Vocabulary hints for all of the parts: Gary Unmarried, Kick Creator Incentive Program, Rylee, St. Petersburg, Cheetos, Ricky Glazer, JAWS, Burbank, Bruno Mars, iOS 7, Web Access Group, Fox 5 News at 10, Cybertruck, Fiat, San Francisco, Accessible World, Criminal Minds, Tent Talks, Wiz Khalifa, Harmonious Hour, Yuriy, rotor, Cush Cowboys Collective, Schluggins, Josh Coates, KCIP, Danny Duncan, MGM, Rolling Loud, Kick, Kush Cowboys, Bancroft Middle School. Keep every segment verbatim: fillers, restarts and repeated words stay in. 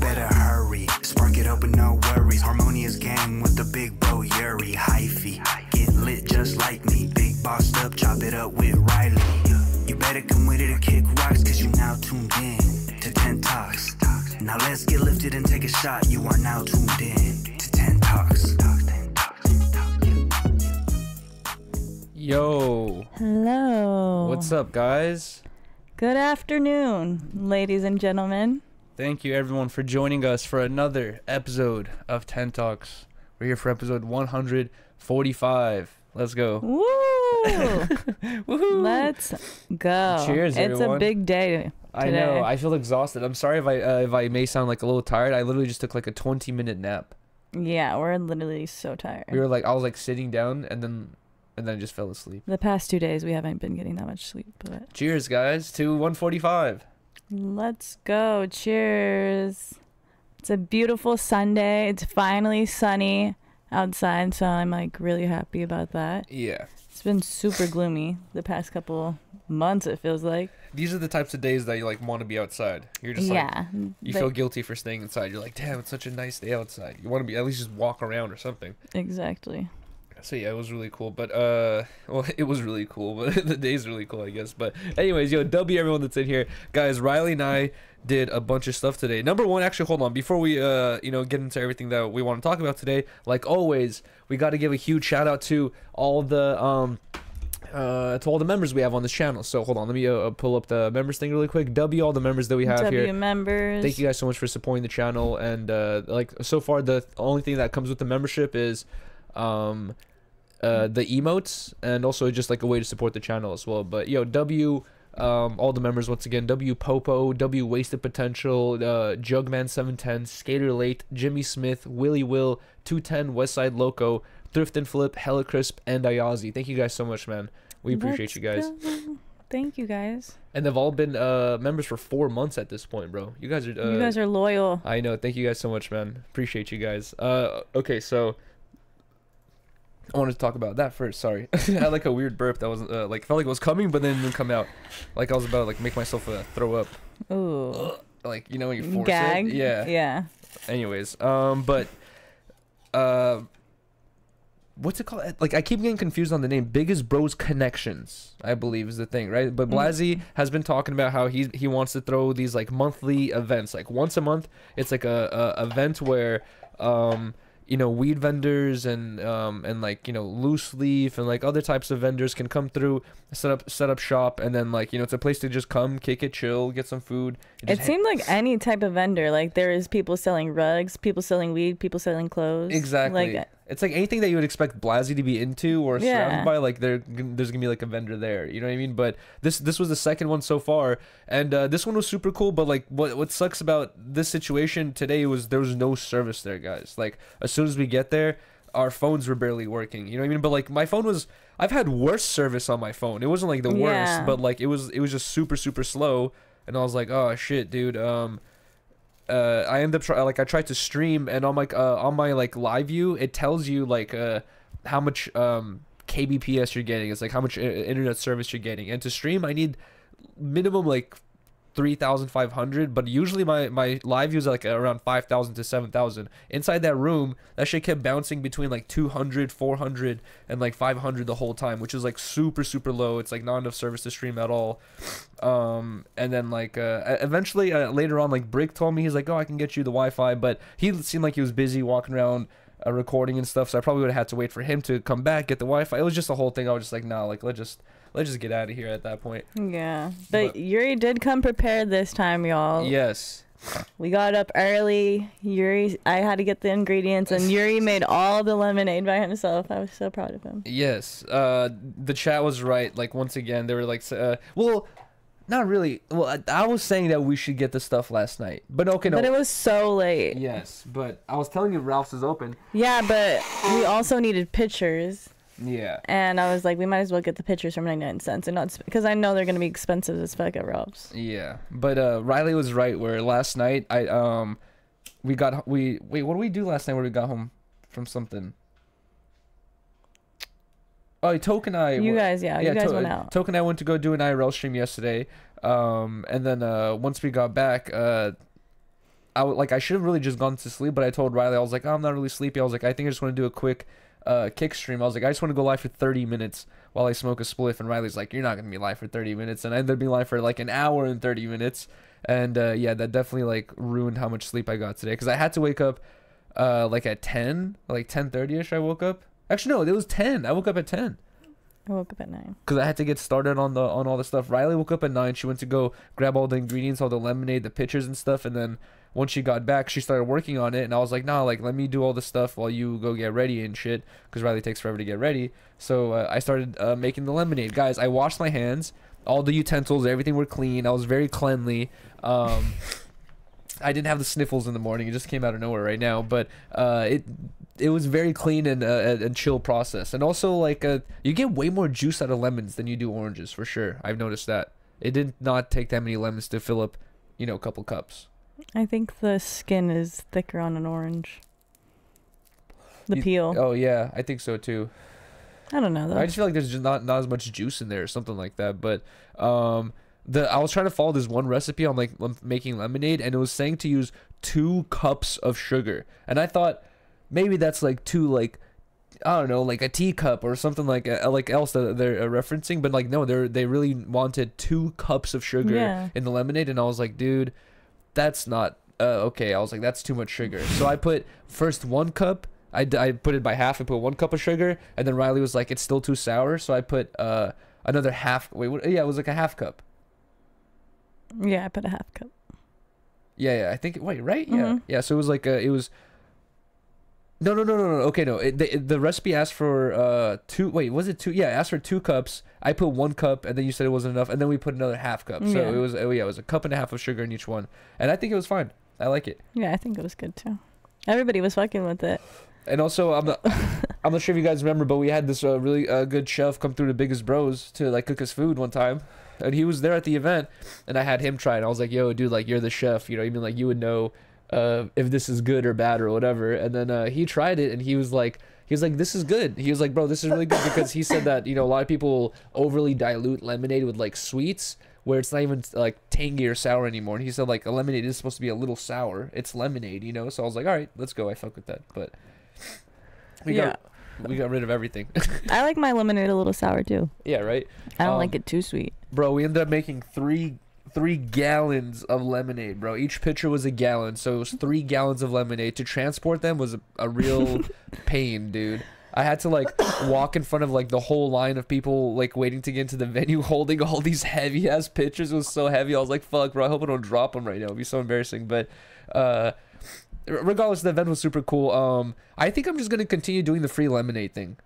Better hurry, spark it up with no worries. Harmonious gang with the big bro Yuriy, hyphy. Get lit just like me, big bossed up, chop it up with Rylee. You better come with it and kick rocks, cause you now tuned in to Tent Talks. Now let's get lifted and take a shot, you are now tuned in to Tent Talks. Yo. Hello. What's up, guys? Good afternoon, ladies and gentlemen. Thank you, everyone, for joining us for another episode of Tent Talks. We're here for episode one forty-five. Let's go. Woo! Woohoo! Let's go. Cheers, everyone. It's a big day today. I know. I feel exhausted. I'm sorry if I uh, if I may sound like a little tired. I literally just took like a twenty minute nap. Yeah, we're literally so tired. We were like, I was like sitting down and then. And then I just fell asleep. The past two days, we haven't been getting that much sleep. But cheers, guys, to one forty-five. Let's go. Cheers. It's a beautiful Sunday. It's finally sunny outside, so I'm, like, really happy about that. Yeah. It's been super gloomy the past couple months, it feels like. These are the types of days that you, like, want to be outside. You're just, yeah, like, you feel guilty for staying inside. You're like, damn, it's such a nice day outside. You want to be at least just walk around or something. Exactly. So yeah, it was really cool, but uh, well, it was really cool, but the day's really cool, I guess. But anyways, yo, W everyone that's in here, guys. Rylee and I did a bunch of stuff today. Number one, actually, hold on, before we uh, you know, get into everything that we want to talk about today, like always, we got to give a huge shout out to all the um, uh, to all the members we have on this channel. So hold on, let me uh, pull up the members thing really quick. W all the members that we have w here. W members. Thank you guys so much for supporting the channel, and uh, like so far, the only thing that comes with the membership is um. Uh, the emotes, and also just like a way to support the channel as well. But yo, W, um, all the members once again, W Popo, W Wasted Potential, uh, Jugman seven ten, Skater Late, Jimmy Smith, Willy Will, two ten, Westside Loco, Thrift and Flip, Hella Crisp, and Ayazi. Thank you guys so much, man. We appreciate Let's you guys. Go. Thank you guys. And they've all been uh, members for four months at this point, bro. You guys are uh, you guys are loyal. I know. Thank you guys so much, man. Appreciate you guys. Uh, okay, so. I wanted to talk about that first. Sorry, I had like a weird burp that was uh, like felt like it was coming, but then it didn't come out. Like I was about to like make myself uh, throw up. Ooh. Ugh. Like you know when you force Gag. It. Yeah. Yeah. Anyways, um, but uh, what's it called? Like I keep getting confused on the name. Biggest Bros Connections, I believe, is the thing, right? But Blazy mm. has been talking about how he he wants to throw these like monthly events. Like once a month, it's like a, a event where um. you know, weed vendors and um and like, you know, loose leaf and like other types of vendors can come through, set up set up shop, and then like, you know, it's a place to just come, kick it, chill, get some food. It seemed like any type of vendor, like there is people selling rugs, people selling weed, people selling clothes. Exactly. Like it's like anything that you would expect Blazy to be into or yeah. surrounded by, like there there's gonna be like a vendor there, you know what I mean? But this this was the second one so far, and uh, this one was super cool. But like what what sucks about this situation today was there was no service there, guys. Like as soon as we get there, our phones were barely working, you know what I mean? But like my phone was, I've had worse service on my phone. It wasn't like the yeah. worst, but like it was it was just super super slow, and I was like, oh shit, dude. Um. Uh, I end up try like I tried to stream, and on like uh, on my like live view, it tells you like uh, how much um, K B P S you're getting. It's like how much internet service you're getting. And to stream, I need minimum like three thousand five hundred, but usually my my live views are like around five thousand to seven thousand. Inside that room, that shit kept bouncing between like two hundred, four hundred, and like five hundred the whole time, which is like super super low. It's like not enough service to stream at all. Um, and then like uh, eventually uh, later on, like Brick told me, he's like, oh, I can get you the Wi-Fi, but he seemed like he was busy walking around uh, recording and stuff, so I probably would have had to wait for him to come back, get the Wi-Fi. It was just a whole thing. I was just like, nah, like let's just. Let's just get out of here at that point. Yeah. But, but Yuriy did come prepared this time, y'all. Yes. We got up early. Yuriy, I had to get the ingredients, and Yuriy made all the lemonade by himself. I was so proud of him. Yes. Uh, the chat was right. Like, once again, they were like, uh, well, not really. Well, I, I was saying that we should get the stuff last night. But okay, no. But it was so late. Yes. But I was telling you Ralph's is open. Yeah, but we also needed pictures. Yeah, and I was like, we might as well get the pictures from ninety-nine cents and not, because I know they're gonna be expensive as fuck at Rob's. Yeah, but uh Rylee was right, where last night I um we got we wait what did we do last night when we got home from something? Oh, Toke and I. You were, guys, yeah, yeah, you guys to, went out. Toke and I went to go do an I R L stream yesterday, um, and then uh, once we got back, uh, I like I should have really just gone to sleep, but I told Rylee I was like, oh, I'm not really sleepy. I was like, I think I just want to do a quick uh, Kick stream. I was like, I just want to go live for thirty minutes while I smoke a spliff, and Rylee's like, you're not gonna be live for thirty minutes, and I ended up being live for like an hour and thirty minutes, and uh, yeah, that definitely like ruined how much sleep I got today because I had to wake up uh, like at ten, like ten thirty ish. I woke up. Actually, no, it was ten. I woke up at ten. I woke up at nine. Because I had to get started on the on all the stuff. Rylee woke up at nine. She went to go grab all the ingredients, all the lemonade, the pitchers and stuff. And then once she got back, she started working on it. And I was like, nah, like, let me do all the stuff while you go get ready and shit. Because Rylee takes forever to get ready. So uh, I started uh, making the lemonade. Guys, I washed my hands. All the utensils, everything were clean. I was very cleanly. Um, I didn't have the sniffles in the morning. It just came out of nowhere right now. But uh, it... it was very clean and uh, and chill process, and also like uh, you get way more juice out of lemons than you do oranges for sure. I've noticed that it did not take that many lemons to fill up, you know, a couple cups. I think the skin is thicker on an orange. The you, peel. Oh yeah, I think so too. I don't know though. I just feel like there's just not not as much juice in there or something like that. But um, the I was trying to follow this one recipe on like making lemonade, and it was saying to use two cups of sugar, and I thought. Maybe that's like two, like, I don't know, like a teacup or something like like else that they're referencing. But like, no, they they really wanted two cups of sugar yeah. in the lemonade. And I was like, dude, that's not uh, okay. I was like, that's too much sugar. So I put first one cup. I, I put it by half. I put one cup of sugar. And then Rylee was like, it's still too sour. So I put uh, another half. Wait, what, yeah, it was like a half cup. Yeah, I put a half cup. Yeah, yeah. I think, wait, right? Mm-hmm. Yeah. Yeah, so it was like, a, it was... No, no, no, no, no. Okay, no. It, the, the recipe asked for uh two. Wait, was it two? Yeah, it asked for two cups. I put one cup, and then you said it wasn't enough, and then we put another half cup. So yeah. it was, oh yeah, it was a cup and a half of sugar in each one, and I think it was fine. I like it. Yeah, I think it was good too. Everybody was fucking with it. And also, I'm not, I'm not sure if you guys remember, but we had this uh, really uh, good chef come through to Biggest Bros to like cook us food one time, and he was there at the event, and I had him try it. And I was like, yo, dude, like you're the chef, you know, even like you would know. Uh, if this is good or bad or whatever. And then uh, he tried it, and he was like, he was like, this is good. He was like, bro, this is really good, because he said that, you know, a lot of people overly dilute lemonade with like sweets where it's not even like tangy or sour anymore. And he said like a lemonade is supposed to be a little sour. It's lemonade, you know? So I was like, all right, let's go. I fuck with that. But we yeah. got we got rid of everything. I like my lemonade a little sour too. Yeah, right? I don't um, like it too sweet. Bro, we ended up making three Three gallons of lemonade, bro. Each pitcher was a gallon, so it was three gallons of lemonade. To transport them was a, a real pain, dude. I had to like walk in front of like the whole line of people like waiting to get into the venue, holding all these heavy ass pitchers. It was so heavy. I was like, "Fuck, bro! I hope I don't drop them right now. It'd be so embarrassing." But uh, regardless, the event was super cool. Um, I think I'm just gonna continue doing the free lemonade thing.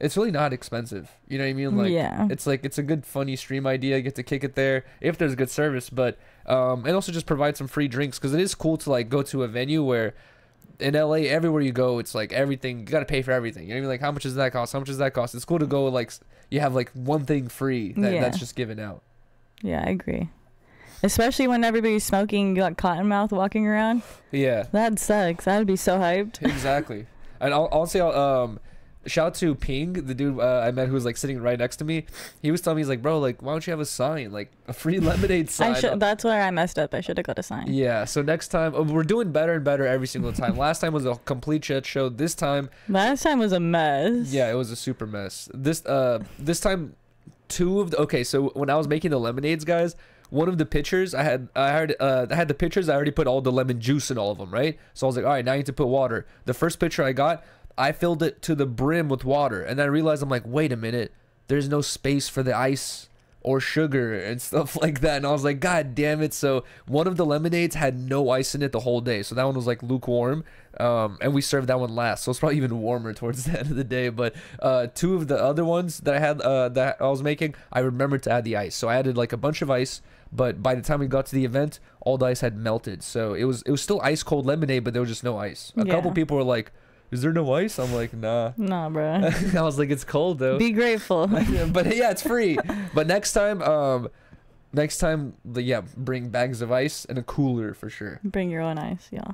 It's really not expensive, you know what I mean? Like yeah. it's like it's a good funny stream idea. I get to kick it there if there's good service, but um and also just provide some free drinks, because it is cool to like go to a venue where in L A, everywhere you go, it's like everything you gotta pay for everything, you know what I mean? Like how much does that cost, how much does that cost? It's cool to go like you have like one thing free that, yeah. that's just given out. Yeah, I agree, especially when everybody's smoking, you got cottonmouth walking around. Yeah, that sucks. I'd be so hyped. Exactly. And I'll, I'll say I'll, um shout out to Ping, the dude uh, I met who was like sitting right next to me. He was telling me, he's like, bro, like why don't you have a sign, like a free lemonade sign? I should, that's where I messed up. I should have got a sign. Yeah, so next time oh, we're doing better and better every single time. Last time was a complete shit show. This time last time was a mess. Yeah, it was a super mess. This uh this time two of the okay so when I was making the lemonades, guys, one of the pitchers I had, I had, uh, I had the pitchers. I already put all the lemon juice in all of them, right? So I was like, all right, now I need to put water. The first pitcher I got, I filled it to the brim with water, and then I realized, I'm like, wait a minute, there's no space for the ice or sugar and stuff like that. And I was like, god damn it. So one of the lemonades had no ice in it the whole day, so that one was like lukewarm, um and we served that one last, so it's probably even warmer towards the end of the day. But uh two of the other ones that I had uh that I was making, I remembered to add the ice, so I added like a bunch of ice, but by the time we got to the event, all the ice had melted, so it was it was still ice cold lemonade, but there was just no ice. A yeah. couple people were like, is there no ice? I'm like, nah. Nah, bro. I was like, it's cold, though. Be grateful. But, yeah, it's free. But next time, um, next time, the, yeah, bring bags of ice and a cooler for sure. Bring your own ice, yeah.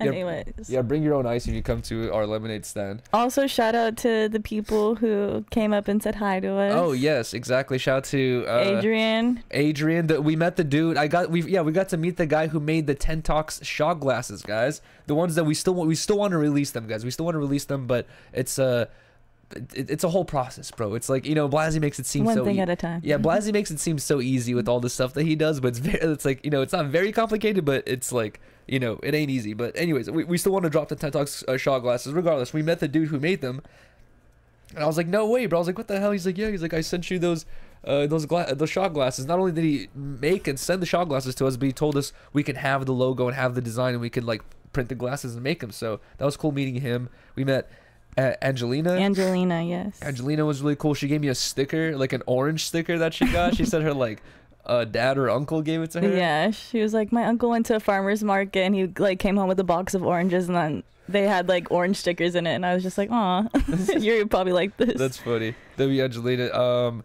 And yeah, anyways. Yeah, bring your own ice if you come to our lemonade stand. Also, shout out to the people who came up and said hi to us. Oh, yes, exactly. Shout out to uh, Adrian. Adrian. The, we met the dude. I got we yeah, we got to meet the guy who made the Tent Talks shot glasses, guys. The ones that we still want we still want to release them, guys. We still want to release them, but it's a uh, It, it's a whole process, bro. It's like, you know, Blazy makes it seem one so thing e at a time. Yeah, Blazy makes it seem so easy with all the stuff that he does, but it's very, it's like, you know, it's not very complicated, but it's like, you know, it ain't easy. But anyways, we, we still want to drop the Tent Talks uh, shot glasses. Regardless, we met the dude who made them, and I was like, no way, bro. I was like, what the hell? He's like, yeah. He's like, I sent you those. Uh, those gla those shot glasses. Not only did he make and send the shot glasses to us, but he told us we could have the logo and have the design, and we could like print the glasses and make them. So that was cool meeting him. We met. Uh, Angelina Angelina yes Angelina was really cool. She gave me a sticker, like an orange sticker that she got. She said her like uh dad or uncle gave it to her. Yeah, she was like, my uncle went to a farmer's market and he like came home with a box of oranges, and then they had like orange stickers in it, and I was just like, aw. You're probably like this. That's funny. W Angelina. Um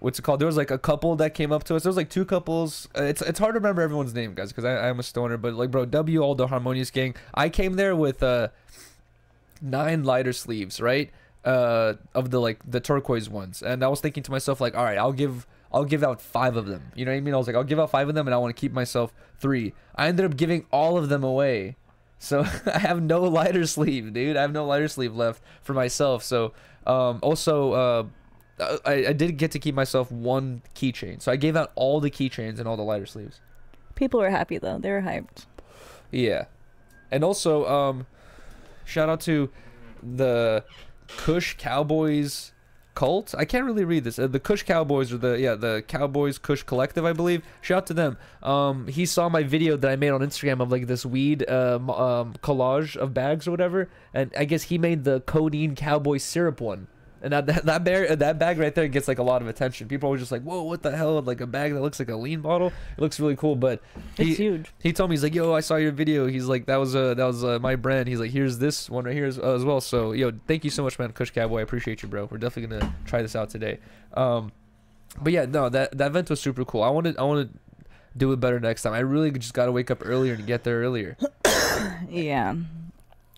what's it called? There was like a couple that came up to us. There was like two couples. Uh, it's it's hard to remember everyone's name, guys, because I, I'm a stoner, but like, bro, W, all the Harmonious gang. I came there with uh nine lighter sleeves, right, uh of the like the turquoise ones, and I was thinking to myself, like, all right, i'll give i'll give out five of them, you know what I mean? I was like, I'll give out five of them, and I want to keep myself three. I ended up giving all of them away, so I have no lighter sleeve, dude. I have no lighter sleeve left for myself. So um also uh i i did get to keep myself one keychain, so I gave out all the keychains and all the lighter sleeves. People were happy though, they were hyped. Yeah. And also um shout out to the Cush Cowboys cult. I can't really read this. Uh, the Cush Cowboys, or the yeah, the Cowboys Cush Collective, I believe. Shout out to them. Um, he saw my video that I made on Instagram of like this weed um, um, collage of bags or whatever, and I guess he made the codeine cowboy syrup one. And that that bag, that bag right there gets like a lot of attention. People are just like, "Whoa, what the hell?" Like a bag that looks like a lean bottle. It looks really cool, but he, it's huge. He told me, he's like, "Yo, I saw your video." He's like, "That was a uh, that was uh, my brand." He's like, "Here's this one right here as, uh, as well." So, yo, thank you so much, man, Kush Cowboy. I appreciate you, bro. We're definitely gonna try this out today. Um, but yeah, no, that that event was super cool. I wanted I want to do it better next time. I really just gotta wake up earlier and get there earlier. Yeah.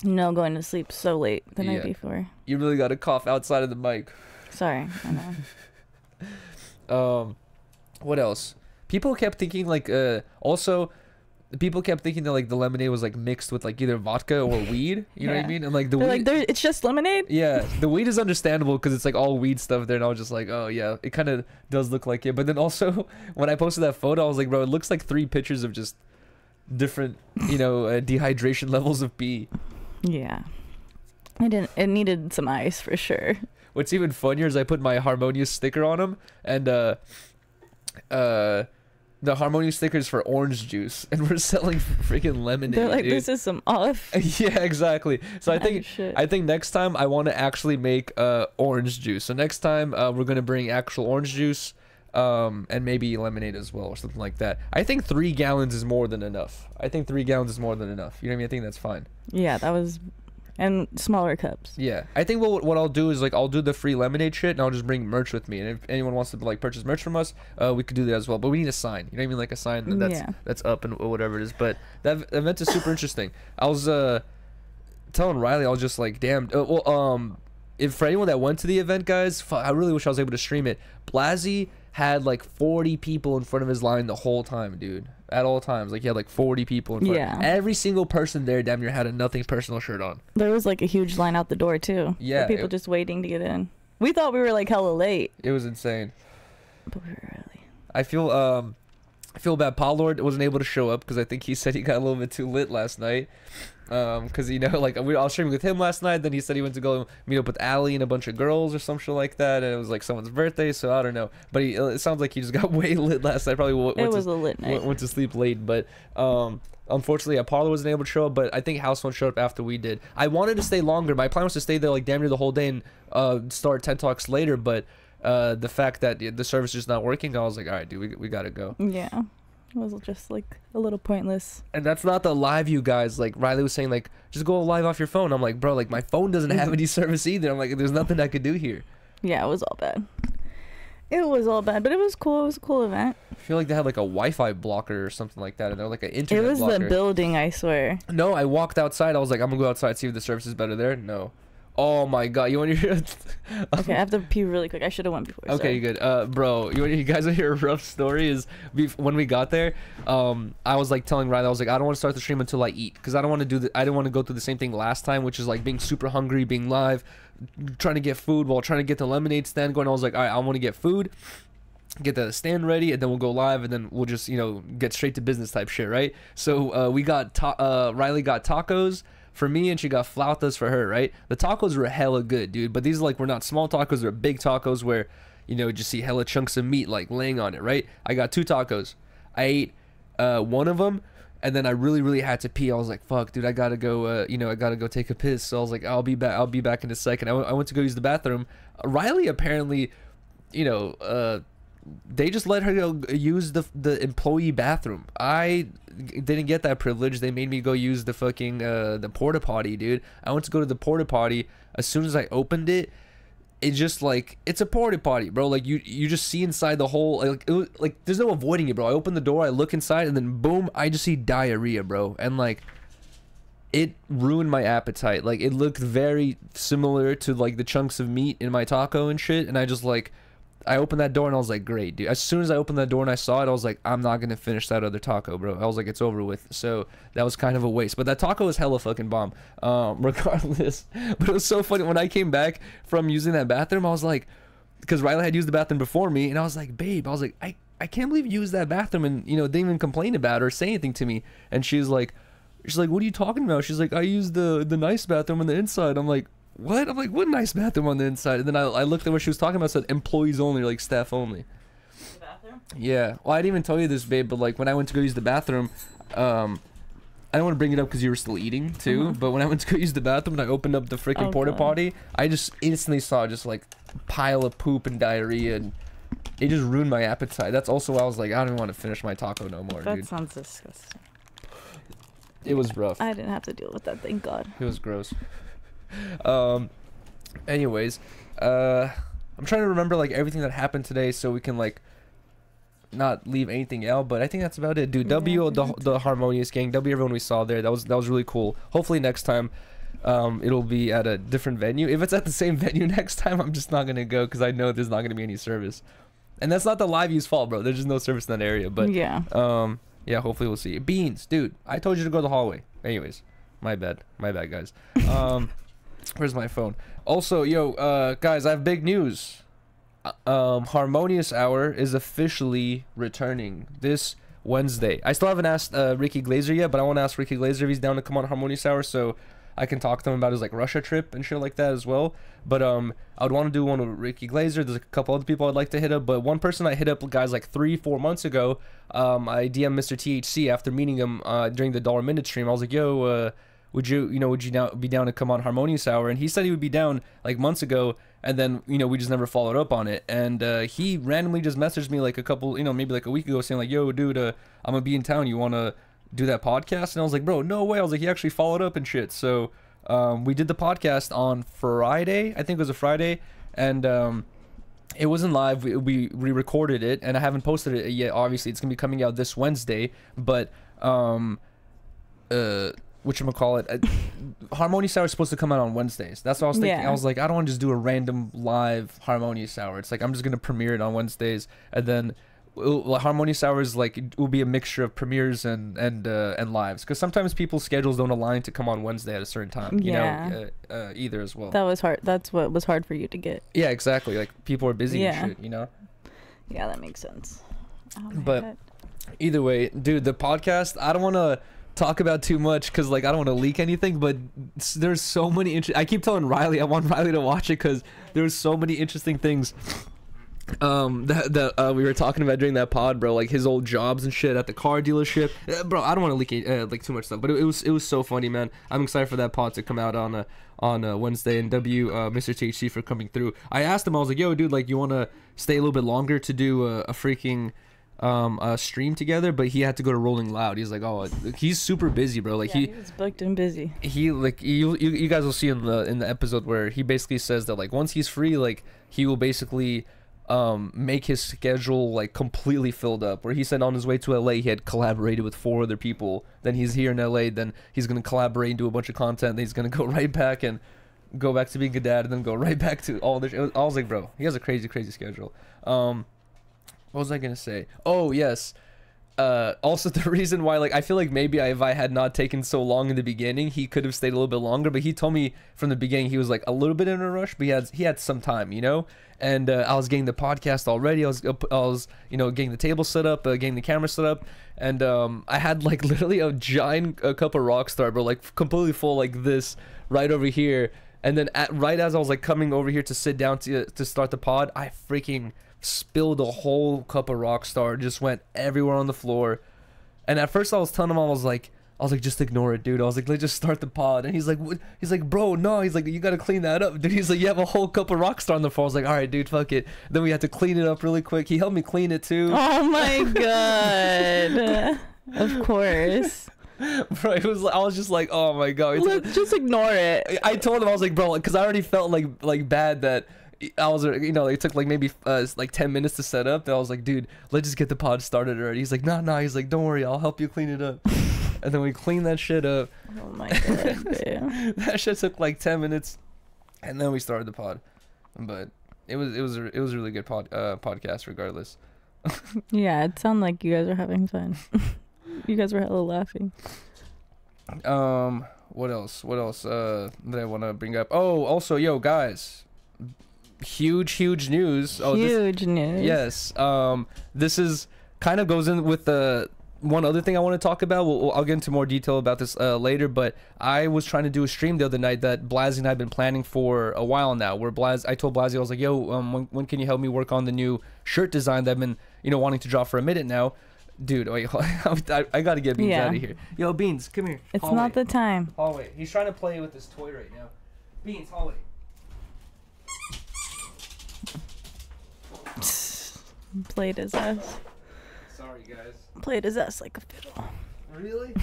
No, going to sleep so late the yeah. night before. You really got to cough outside of the mic. Sorry. I know. um, what else? People kept thinking like uh. Also, people kept thinking that like the lemonade was like mixed with like either vodka or weed. You yeah. know what I mean? And like the They're weed, like it's just lemonade. Yeah, the weed is understandable because it's like all weed stuff there, and I was just like, oh yeah, it kind of does look like it. But then also when I posted that photo, I was like, bro, it looks like three pictures of just different, you know, uh, dehydration levels of pee. Yeah, I didn't. It needed some ice for sure. What's even funnier is I put my Harmonious sticker on them, and uh, uh, the Harmonious sticker is for orange juice, and we're selling freaking lemonade. They're like, dude, this is some off. Yeah, exactly. So I think shit. I think next time I want to actually make uh orange juice. So next time uh, we're gonna bring actual orange juice, um, and maybe lemonade as well or something like that. I think three gallons is more than enough. I think three gallons is more than enough. You know what I mean? I think that's fine. Yeah, that was, and smaller cups. Yeah, I think what what I'll do is like I'll do the free lemonade shit, and I'll just bring merch with me. And if anyone wants to like purchase merch from us, uh, we could do that as well. But we need a sign. You know what I mean? Like a sign that's yeah. that's up and whatever it is. But that event is super interesting. I was uh telling Rylee, I was just like, damn. Uh, well, um, if for anyone that went to the event, guys, fuck, I really wish I was able to stream it. Blazy had like forty people in front of his line the whole time, dude. At all times, like, he had like forty people in front. Yeah, every single person there damn near had a Nothing Personal shirt on. There was like a huge line out the door too. Yeah, people it, just waiting to get in. We thought we were like hella late. It was insane, but we were early. I feel um I feel bad Paul Lord wasn't able to show up because I think he said he got a little bit too lit last night. Um, because, you know, like, we all streamed with him last night. Then he said he went to go meet up with Allie and a bunch of girls or some shit like that. And it was like someone's birthday, so I don't know. But he, it sounds like he just got way lit last night. Probably went, it was to, a lit night. Went, went to sleep late. But um, unfortunately, Apollo wasn't able to show up. But I think House One showed up after we did. I wanted to stay longer. My plan was to stay there like damn near the whole day and uh, start Tent Talks later. But uh, the fact that the service is not working, I was like, all right, dude, we we gotta go. Yeah. It was just like a little pointless. And that's not the live, you guys. Like Rylee was saying, like, just go live off your phone. I'm like, bro, like my phone doesn't have any service either. I'm like, there's nothing I could do here. Yeah, it was all bad. It was all bad, but it was cool. It was a cool event. I feel like they had like a Wi-Fi blocker or something like that, and they're like an internet blocker. It was blocker. The building, I swear. No, I walked outside. I was like, I'm gonna go outside see if the service is better there. No. Oh my god, you want to hear? Okay, I have to pee really quick. I should have went before. Okay, so. Good. Uh, bro, you, you guys want to hear a rough story? Is when we got there, um, I was like telling Rylee, I was like, I don't want to start the stream until I eat, because I don't want to do the, I don't want to go through the same thing last time, which is like being super hungry, being live, trying to get food while trying to get the lemonade stand going. I was like, all right, I want to get food, get the stand ready, and then we'll go live, and then we'll just, you know, get straight to business type shit, right? So uh, we got ta uh, Rylee got tacos for me, and she got flautas for her, right? The tacos were hella good, dude, but these, like, were not small tacos, they're big tacos where, you know, you just see hella chunks of meat, like, laying on it, right? I got two tacos. I ate uh, one of them, and then I really, really had to pee. I was like, fuck, dude, I gotta go, uh, you know, I gotta go take a piss. So I was like, I'll be back, I'll be back in a second. I, w I went to go use the bathroom. Rylee apparently, you know, uh, they just let her go use the the employee bathroom. I didn't get that privilege. They made me go use the fucking uh, the porta potty, dude. I went to go to the porta potty. As soon as I opened it, it just like it's a porta potty, bro. Like you you just see inside the whole like it was, like there's no avoiding it, bro. I open the door, I look inside, and then boom, I just see diarrhea, bro. And like it ruined my appetite. Like it looked very similar to like the chunks of meat in my taco and shit. And I just like. I opened that door and I was like, great, dude. As soon as I opened that door and I saw it, I was like, I'm not going to finish that other taco, bro. I was like, it's over with. So that was kind of a waste. But that taco was hella fucking bomb, um, regardless. But it was so funny. When I came back from using that bathroom, I was like, because Rylee had used the bathroom before me, and I was like, babe, I was like, I, I can't believe you used that bathroom and, you know, didn't even complain about it or say anything to me. And she was like, she's like, what are you talking about? She's like, I used the, the nice bathroom on the inside. I'm like, what? I'm like, what nice bathroom on the inside? And then I, I looked at what she was talking about. It said employees only, like staff only. The bathroom? Yeah. Well, I didn't even tell you this, babe, but like when I went to go use the bathroom, um, I don't want to bring it up because you were still eating too. Mm-hmm. But when I went to go use the bathroom and I opened up the freaking oh, porta potty, I just instantly saw just like pile of poop and diarrhea, and it just ruined my appetite. That's also why I was like, I don't want to finish my taco no more. That dude. Sounds disgusting. It was rough. I didn't have to deal with that. Thank God. It was gross. Um anyways, uh I'm trying to remember like everything that happened today so we can like not leave anything out, but I think that's about it, dude. Yeah. W the, the Harmonious gang, W everyone we saw there, that was that was really cool. Hopefully next time um it'll be at a different venue. If it's at the same venue next time, I'm just not gonna go because I know there's not gonna be any service, and that's not the live view's fault, bro. There's just no service in that area. But yeah, um yeah, hopefully we'll see. Beans, dude, I told you to go to the hallway. Anyways, my bad, my bad, guys. um Where's my phone? Also, yo, uh, guys, I have big news. Um, Harmonious Hour is officially returning this Wednesday. I still haven't asked uh, Ricky Glazer yet, but I want to ask Ricky Glazer if he's down to come on Harmonious Hour so I can talk to him about his, like, Russia trip and shit like that as well. But um, I would want to do one with Ricky Glazer. There's a couple other people I'd like to hit up, but one person I hit up, guys, like three, four months ago, um, I D M'd Mister T H C after meeting him uh, during the Dollar Minute stream. I was like, yo, uh... would you, you know, would you now be down to come on Harmonious Hour? And he said he would be down like months ago, and then, you know, we just never followed up on it. And uh, he randomly just messaged me like a couple, you know, maybe like a week ago saying like, yo, dude, uh, I'm gonna be in town. You want to do that podcast? And I was like, bro, no way. I was like, he actually followed up and shit. So um, we did the podcast on Friday. I think it was a Friday. And um, it wasn't live. We, we re-recorded it, and I haven't posted it yet. Obviously, it's gonna be coming out this Wednesday. But, um, uh... whatchamacallit, uh, Harmonious Hour is supposed to come out on Wednesdays. That's what I was thinking. Yeah. I was like, I don't want to just do a random live Harmonious Hour. It's like, I'm just going to premiere it on Wednesdays. And then well, Harmonious Hour is like, it will be a mixture of premieres and and uh, and lives. Because sometimes people's schedules don't align to come on Wednesday at a certain time. You yeah. know, uh, uh, either as well. That was hard. That's what was hard for you to get. Yeah, exactly. Like, people are busy yeah. and shit, you know? Yeah, that makes sense. Oh, but God. Either way, dude, the podcast, I don't want to talk about too much because like I don't want to leak anything, but there's so many inter I keep telling Rylee I want Rylee to watch it because there's so many interesting things um that, that uh, we were talking about during that pod, bro, like his old jobs and shit at the car dealership. uh, bro, I don't want to leak uh, like too much stuff, but it, it was it was so funny, man. I'm excited for that pod to come out on a on a Wednesday. And W uh, Mister T H C for coming through. I asked him, I was like, yo dude, like you want to stay a little bit longer to do a, a freaking um uh stream together, but he had to go to Rolling Loud. He's like, oh, he's super busy, bro. Like yeah, he, he was booked and busy. He like you, you you guys will see in the in the episode where he basically says that like once he's free, like he will basically um, make his schedule like completely filled up, where he said on his way to L A he had collaborated with four other people, then he's here in L A, then he's going to collaborate and do a bunch of content, then he's going to go right back and go back to being a dad, and then go right back to all this. I was like, bro, he has a crazy, crazy schedule. Um, what was I going to say? Oh, yes. Uh, also, the reason why, like, I feel like maybe I, if I had not taken so long in the beginning, he could have stayed a little bit longer. But he told me from the beginning he was like a little bit in a rush, but he had he had some time, you know. And uh, I was getting the podcast already. I was I was you know getting the table set up, uh, getting the camera set up, and um, I had like literally a giant a cup of Rockstar, bro, like completely full like this right over here. And then at, right as I was like coming over here to sit down to to start the pod, I freaking spilled a whole cup of Rockstar, just went everywhere on the floor. And at first I was telling him, I was like, I was like, just ignore it, dude. I was like, let's just start the pod. And he's like, what? He's like, bro, no. He's like, you gotta clean that up, dude. He's like, you have a whole cup of Rockstar on the floor. I was like, all right, dude, fuck it. Then we had to clean it up really quick. He helped me clean it too. Oh my god. Of course. Bro, it was. I was just like, oh my god. Look, like, just ignore it. I told him, I was like, bro, because I already felt like like bad that. I was, you know, it took like maybe uh, like ten minutes to set up. And I was like, dude, let's just get the pod started already. He's like, nah, nah. He's like, don't worry, I'll help you clean it up. And then we cleaned that shit up. Oh my god, dude. That shit took like ten minutes, and then we started the pod. But it was it was it was a really good pod uh, podcast, regardless. Yeah, it sounded like you guys were having fun. You guys were hella laughing. Um, what else? What else? Uh, that I want to bring up. Oh, also, yo, guys. Huge, huge news! Oh, huge this, news! Yes, um, this is kind of goes in with the one other thing I want to talk about. We'll, I'll get into more detail about this uh, later. But I was trying to do a stream the other night that Blazy and I've been planning for a while now. Where Blazy, I told Blazy, I was like, "Yo, um, when, when can you help me work on the new shirt design that I've been, you know, wanting to draw for a minute now?" Dude, wait, I, I gotta get Beans yeah. out of here. Yo, Beans, come here. It's hallway. Not the time. Hallway. He's trying to play with this toy right now. Beans, hallway. Played as us. Sorry, guys. Played as us like a fiddle. Really?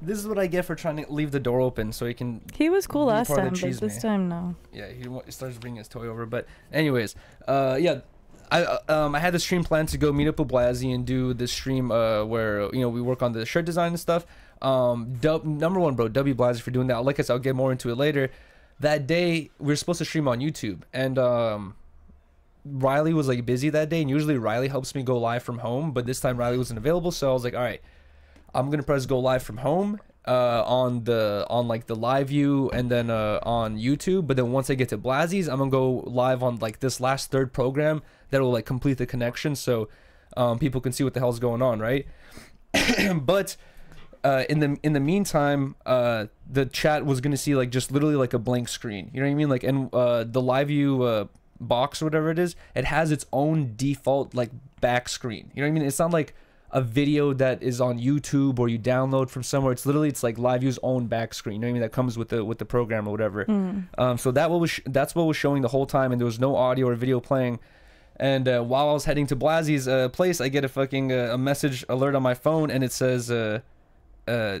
This is what I get for trying to leave the door open so he can. He was cool last time, but this man. Time no. Yeah, he starts bringing his toy over. But anyways, uh, yeah, I uh, um I had the stream planned to go meet up with Blazy and do this stream uh where you know we work on the shirt design and stuff. Um, dub, number one, bro, W Blazy for doing that. Like I said, I'll get more into it later. That day we were supposed to stream on YouTube, and um. Rylee was like busy that day, and usually Rylee helps me go live from home, but this time Rylee wasn't available, so I was like, all right, I'm gonna press go live from home uh on the on like the live view and then uh on YouTube. But then once I get to Blazy's, I'm gonna go live on like this last third program that will like complete the connection, so um people can see what the hell's going on, right? But uh in the in the meantime, uh the chat was gonna see like just literally like a blank screen, you know what I mean? Like, and uh the live view uh box, whatever it is, it has its own default like back screen, you know what I mean? It's not like a video that is on YouTube or you download from somewhere. It's literally, it's like LiveView's own back screen, you know what I mean, that comes with the with the program or whatever. Mm. um so that what was that's what was showing the whole time, and there was no audio or video playing. And uh, while I was heading to Blazy's uh place, I get a fucking uh, a message alert on my phone, and it says uh uh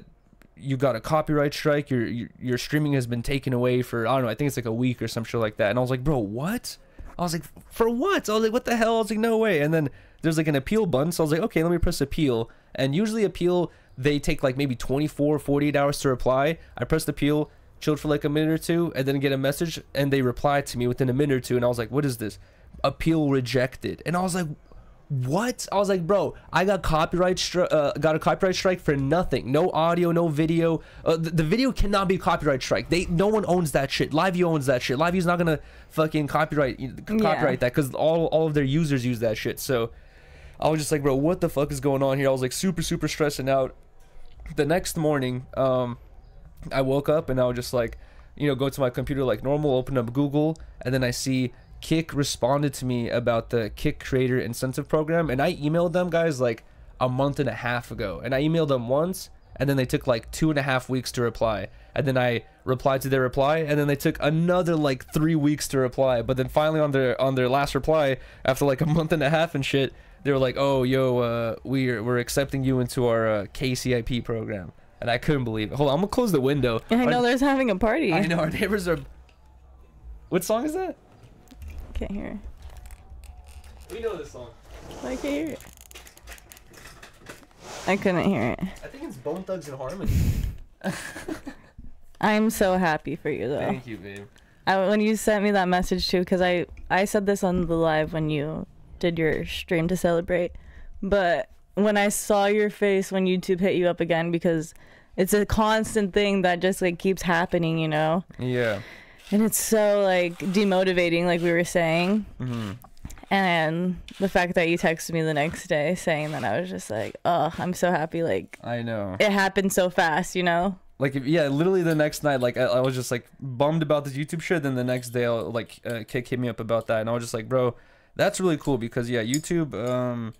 you got a copyright strike, your, your your streaming has been taken away for, I don't know, I think it's like a week or some shit like that. And I was like, bro, what? I was like, for what? I was like, what the hell? I was like, no way. And then there's like an appeal button. So I was like, okay, let me press appeal. And usually appeal, they take like maybe twenty-four, forty-eight hours to reply. I pressed appeal, chilled for like a minute or two, and then get a message, and they replied to me within a minute or two. And I was like, what is this? Appeal rejected. And I was like, what? I was like, bro, I got copyright stri uh, got a copyright strike for nothing. No audio, no video. Uh, the, the video cannot be copyright strike. They no one owns that shit. LiveView owns that shit. LiveView's not gonna fucking copyright copyright yeah. that, because all all of their users use that shit. So I was just like, bro, what the fuck is going on here? I was like super super stressing out. The next morning, um, I woke up and I was just like, you know, go to my computer like normal, open up Google, and then I see Kick responded to me about the Kick Creator Incentive Program, and I emailed them guys like a month and a half ago, and I emailed them once, and then they took like two and a half weeks to reply, and then I replied to their reply, and then they took another like three weeks to reply. But then finally on their on their last reply, after like a month and a half and shit, they were like, oh yo, uh we're we're accepting you into our uh, K C I P program. And I couldn't believe it. Hold on, I'm gonna close the window. I know, they're having a party. I know, our neighbors are. What song is that? Can't hear. We know this song. I can hear it. I couldn't hear it. I think it's Bone Thugs and Harmony. I'm so happy for you, though. Thank you, babe. I, when you sent me that message, too, because I, I said this on the live when you did your stream to celebrate, but when I saw your face when YouTube hit you up again, because it's a constant thing that just, like, keeps happening, you know? Yeah. And it's so, like, demotivating, like we were saying. Mm-hmm. And the fact that you texted me the next day saying that, I was just like, oh, I'm so happy. Like, I know. It happened so fast, you know? Like, yeah, literally the next night, like, I, I was just, like, bummed about this YouTube shit. Then the next day, I'll, like, uh, Kick hit me up about that. And I was just like, bro, that's really cool because, yeah, YouTube, um,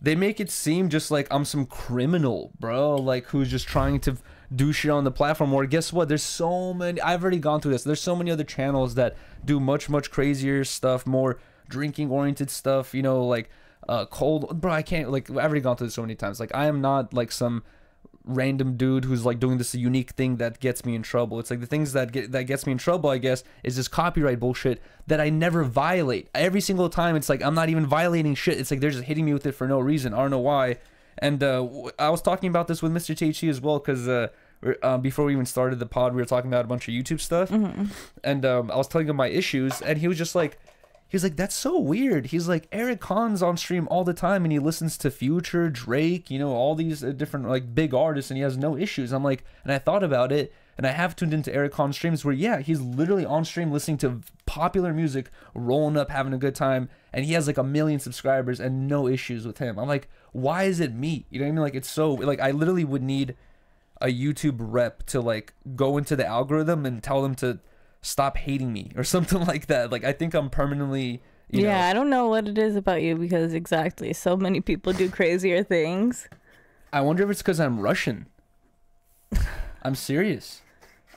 they make it seem just like I'm some criminal, bro, like, who's just trying to do shit on the platform. Or guess what? There's so many. I've already gone through this. There's so many other channels that do much, much crazier stuff, more drinking oriented stuff, you know, like uh cold, bro. I can't, like, I've already gone through this so many times. Like, I am not like some random dude who's like doing this unique thing that gets me in trouble. It's like the things that get that gets me in trouble, I guess, is this copyright bullshit that I never violate. Every single time it's like I'm not even violating shit. It's like they're just hitting me with it for no reason. I don't know why. And uh I was talking about this with Mister T H C as well, because uh Uh, before we even started the pod, we were talking about a bunch of YouTube stuff. Mm-hmm. And um I was telling him my issues, and he was just like, he's like, that's so weird. He's like, Eric Khan's on stream all the time, and he listens to Future, Drake, you know, all these different, like, big artists, and he has no issues. I'm like, and I thought about it, and I have tuned into Eric Khan streams where, yeah, he's literally on stream listening to popular music, rolling up, having a good time, and he has, like, a million subscribers and no issues with him. I'm like, why is it me? You know what I mean? Like, it's so, like, I literally would need a YouTube rep to, like, go into the algorithm and tell them to stop hating me or something like that. Like, I think I'm permanently, you yeah know, I don't know what it is about you, because exactly so many people do crazier things. I wonder if it's because I'm Russian. I'm serious.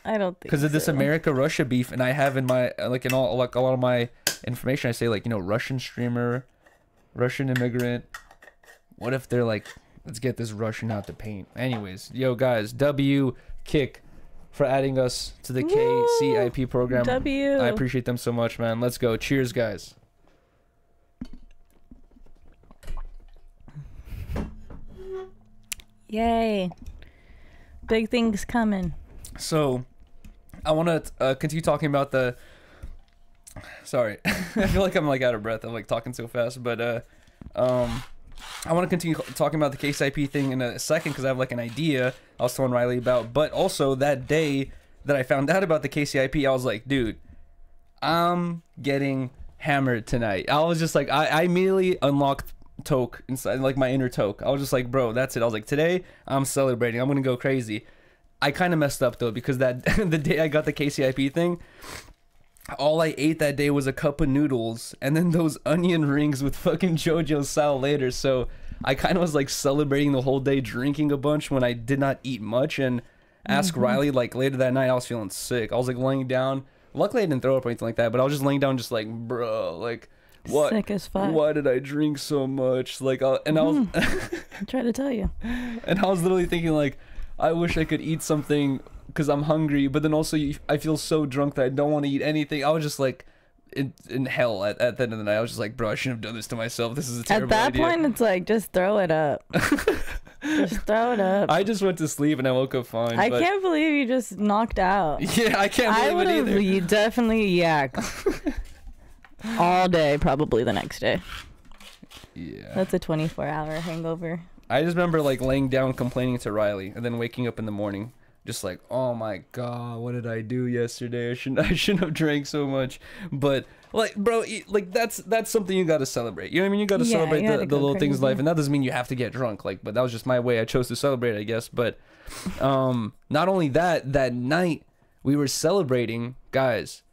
I don't think because of so. This America Russia beef. And I have in my, like, in all, like, a lot of my information, I say, like, you know, Russian streamer, Russian immigrant. What if they're like, let's get this Russian out to paint. Anyways, yo guys, W Kick for adding us to the K C I P program. W. I appreciate them so much, man. Let's go. Cheers, guys. Yay. Big things coming. So, I want to uh, continue talking about the... Sorry. I feel like I'm, like, out of breath. I'm, like, talking so fast. But uh, um, I want to continue talking about the K C I P thing in a second, because I have, like, an idea I was telling Rylee about. But also, that day that I found out about the K C I P, I was like, dude, I'm getting hammered tonight. I was just like, I, I immediately unlocked Toke inside, like, my inner Toke. I was just like, bro, that's it. I was like, today I'm celebrating. I'm going to go crazy. I kind of messed up, though, because that the day I got the K C I P thing, all I ate that day was a cup of noodles and then those onion rings with fucking JoJo style later. So I kind of was, like, celebrating the whole day, drinking a bunch when I did not eat much. And ask mm-hmm. Rylee, like, later that night, I was feeling sick. I was, like, laying down. Luckily, I didn't throw up or anything like that, but I was just laying down just like, bro, like, what? Sick as fuck. Why did I drink so much? Like, I, and I was... Mm. I'm trying to tell you. And I was literally thinking, like, I wish I could eat something because I'm hungry, but then also you, I feel so drunk that I don't want to eat anything. I was just, like... In, in hell at, at the end of the night. I was just like, bro, I shouldn't have done this to myself. This is a terrible idea. At that idea. point, it's like, just throw it up. Just throw it up. I just went to sleep and I woke up fine. I but... can't believe you just knocked out. Yeah, I can't believe I it either. You definitely yacked all day, probably the next day. Yeah. That's a twenty-four hour hangover. I just remember, like, laying down complaining to Rylee and then waking up in the morning just like, oh my god, what did I do yesterday? I shouldn't, I shouldn't have drank so much. But, like, bro, like, that's that's something you gotta celebrate. You know what I mean? You gotta yeah, celebrate you the, the little crazy. things in life, and that doesn't mean you have to get drunk. Like, but that was just my way. I chose to celebrate, I guess. But, um, not only that, that night we were celebrating, guys.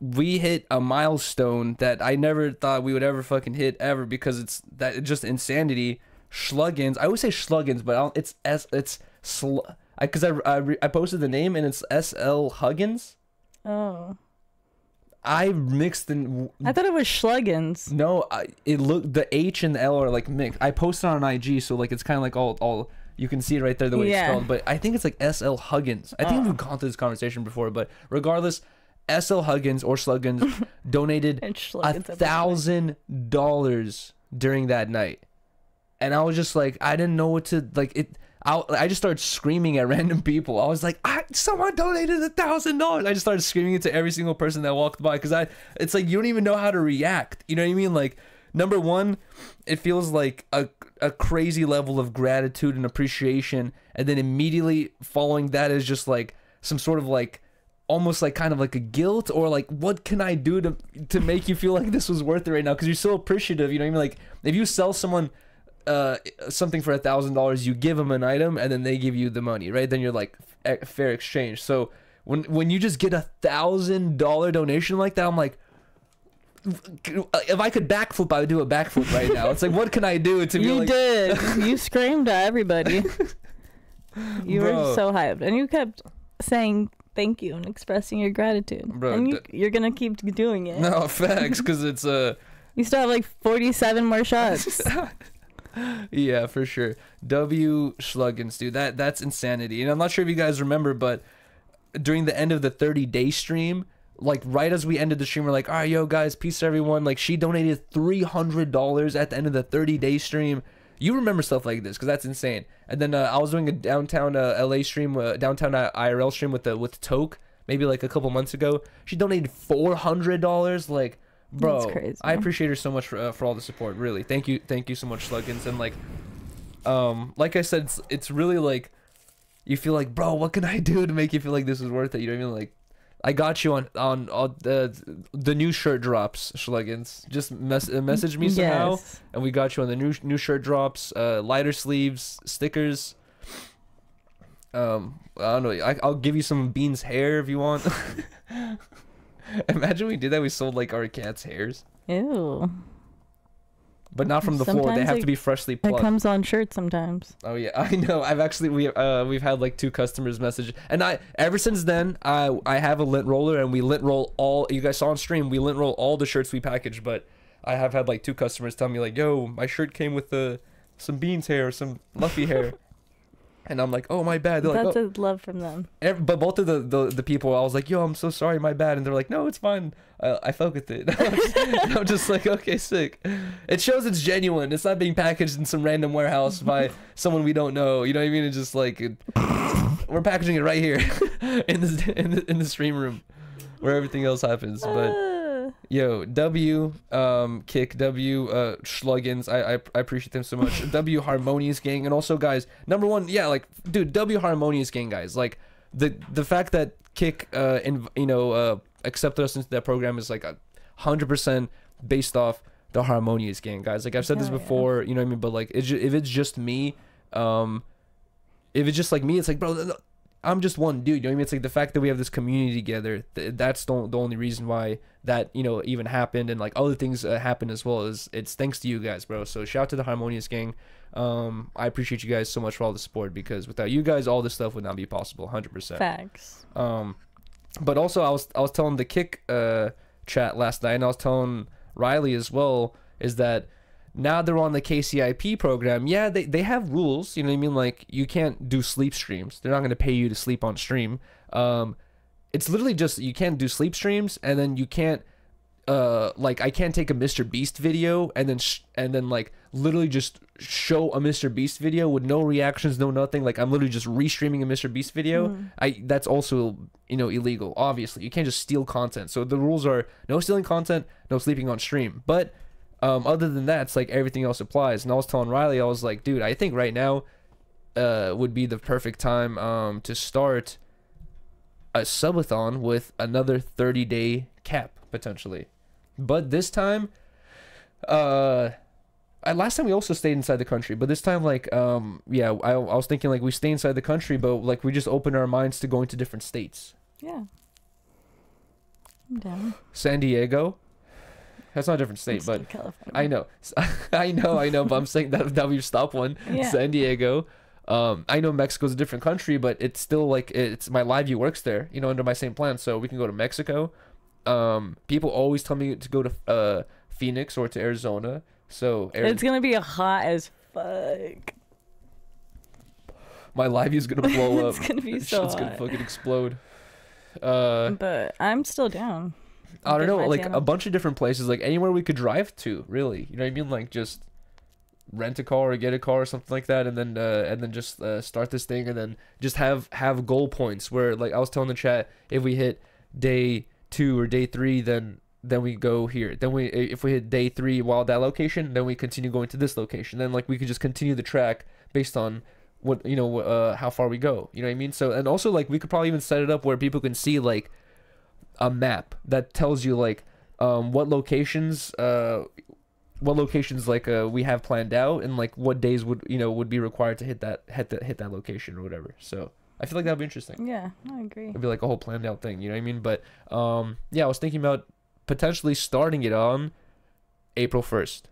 We hit a milestone that I never thought we would ever fucking hit ever, because it's that just insanity. Schluggins. I always say Schluggins, but I don't, it's s it's. Sl I because I, I, re I posted the name and it's S L Huggins. Oh, I mixed in. I thought it was Schluggins. No, I, it looked the H and the L are, like, mixed. I posted on I G, so, like, it's kind of like all all you can see it right there the way yeah. it's spelled. But I think it's like S L Huggins. I think oh. we've gone through this conversation before, but regardless, S L Huggins or Sluggins donated a thousand dollars during that night, and I was just like, I didn't know what to like. It, I, I just started screaming at random people. I was like, I, someone donated a thousand dollars. I just started screaming it to every single person that walked by, because I, it's like you don't even know how to react. You know what I mean? Like, number one, it feels like a a crazy level of gratitude and appreciation, and then immediately following that is just like some sort of like, almost like kind of like a guilt, or like, what can I do to to make you feel like this was worth it right now? Because you're so appreciative, you know what I mean? Like, if you sell someone uh, something for a thousand dollars, you give them an item, and then they give you the money, right? Then you're like, fair exchange. So when when you just get a thousand dollar donation like that, I'm like, if I could backflip, I would do a backflip right now. It's like, what can I do to be you like... did. You screamed at everybody. You Bro. were so hyped, and you kept saying thank you and expressing your gratitude. Bro, and you, you're gonna keep doing it. No, facts, because it's uh you still have like forty-seven more shots. Yeah, for sure. W Schluggins, dude, that that's insanity. And I'm not sure if you guys remember, but during the end of the thirty day stream, like right as we ended the stream, we're like, all right, yo guys, peace to everyone. Like, she donated three hundred dollars at the end of the thirty day stream. You remember stuff like this, because that's insane. And then uh, I was doing a downtown uh, L A stream, uh, downtown I R L stream with the with Toke, maybe like a couple months ago. She donated four hundred dollars. Like, bro, that's crazy. I appreciate her so much for, uh, for all the support. Really, thank you, thank you so much, Sluggins. And like, um, like I said, it's, it's really like, you feel like, bro, what can I do to make you feel like this is worth it? You know what I mean? Like, I got you on on all the the new shirt drops, Schluggins. Just mes message me somehow, yes. And we got you on the new new shirt drops, uh, lighter sleeves, stickers. Um, I don't know. I, I'll give you some Bean's hair if you want. Imagine we did that. We sold like our cat's hairs. Ew. But not from the sometimes floor. They have it, to be freshly plucked. It comes on shirts sometimes. Oh yeah, I know. I've actually we uh we've had like two customers message, and I ever since then I I have a lint roller, and we lint roll all. You guys saw on stream we lint roll all the shirts we package. But I have had like two customers tell me like, "Yo, my shirt came with the uh, some Bean's hair or some Luffy hair," and I'm like, "Oh, my bad." They're That's like, oh. a love from them. Every, but both of the, the the people, I was like, "Yo, I'm so sorry, my bad," and they're like, "No, it's fine." Uh, I fuck with it. I'm just, I'm just like, okay, sick. It shows it's genuine. It's not being packaged in some random warehouse by someone we don't know. You know what I mean? It's just like it, we're packaging it right here in this in the, in the stream room where everything else happens. But yo, W um Kick, W uh Schluggins, I, I I appreciate them so much. W Harmonious Gang, and also guys, number one, yeah, like dude, W Harmonious Gang guys, like the the fact that Kick uh and you know uh. accepted us into that program is like a hundred percent based off the Harmonious Gang guys. Like I've said yeah, this before, yeah. you know what I mean? But like, it's just, if it's just me, um, if it's just like me, it's like, bro, I'm just one dude. You know what I mean? It's like the fact that we have this community together. Th that's the, the only reason why that, you know, even happened. And like other things uh, happened as well, is it's thanks to you guys, bro. So shout out to the Harmonious Gang. Um, I appreciate you guys so much for all the support, because without you guys, all this stuff would not be possible. one hundred percent. Facts. Um, But also, I was I was telling the Kick uh, chat last night, and I was telling Rylee as well, is that now they're on the K C I P program. Yeah, they, they have rules. You know what I mean? Like, you can't do sleep streams. They're not going to pay you to sleep on stream. Um, it's literally just you can't do sleep streams, and then you can't, uh, like, I can't take a Mister Beast video and then, sh and then like, literally just show a Mister Beast video with no reactions, no nothing. Like, I'm literally just restreaming a Mister Beast video. Mm. I that's also, you know, illegal. Obviously, you can't just steal content. So the rules are no stealing content, no sleeping on stream. But um, other than that, it's like everything else applies. And I was telling Rylee, I was like, dude, I think right now uh, would be the perfect time um, to start a subathon with another thirty day cap potentially. But this time, uh. I, last time we also stayed inside the country, but this time, like, um, yeah, I, I was thinking, like, we stay inside the country, but, like, we just open our minds to going to different states. Yeah. I'm down. San Diego? That's not a different state, but... California. I know. I know, I know, but I'm saying that, that we've stopped one. Yeah. San Diego. Um, I know Mexico's a different country, but it's still, like, it's my live view works there, you know, under my same plan, so we can go to Mexico. Um, people always tell me to go to uh, Phoenix or to Arizona. So Aaron, it's gonna be hot as fuck. My live view is gonna blow up. It's gonna be so hot. It's gonna fucking explode. Uh, but I'm still down. I don't know, like channel. a bunch of different places, like anywhere we could drive to, really. You know what I mean? Like just rent a car or get a car or something like that, and then uh, and then just uh, start this thing, and then just have have goal points where, like I was telling the chat, if we hit day two or day three, then then we go here. Then we if we hit day three while that location, then we continue going to this location. Then like we could just continue the track based on what you know uh, how far we go. You know what I mean? So and also like we could probably even set it up where people can see like a map that tells you like um what locations uh what locations like uh we have planned out, and like what days would you know would be required to hit that hit that hit that location or whatever. So I feel like that'd be interesting. Yeah, I agree. It'd be like a whole planned out thing, you know what I mean? But um yeah, I was thinking about potentially starting it on April first.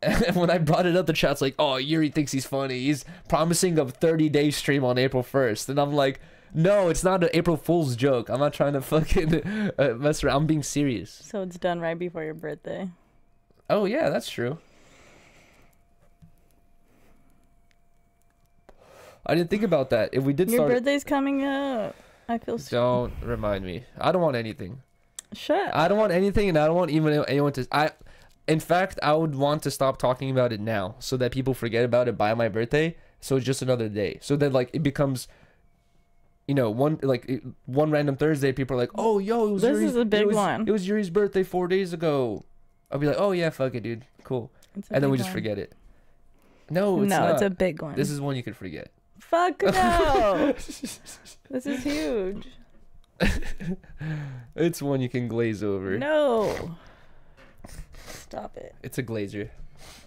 And when I brought it up, the chat's like, "Oh, Yuriy thinks he's funny. He's promising a thirty day stream on April first." And I'm like, no, it's not an April Fool's joke. I'm not trying to fucking uh, mess around. I'm being serious. So it's done right before your birthday. Oh, yeah, that's true. I didn't think about that. If we did your start... Your birthday's coming up. I feel so... Don't strange. Remind me. I don't want anything. Shut up. I don't want anything, and I don't want even anyone to... I, in fact, I would want to stop talking about it now so that people forget about it by my birthday, so it's just another day. So that, like, it becomes... You know, one like one random Thursday, people are like, "Oh, yo, it was this Yuri's, is a big it was, one. It was Yuri's birthday four days ago." I'll be like, "Oh yeah, fuck it, dude, cool," and then we just one. forget it. No, it's no, not. It's a big one. This is one you could forget. Fuck no! This is huge. It's one you can glaze over. No, stop it. It's a glazer.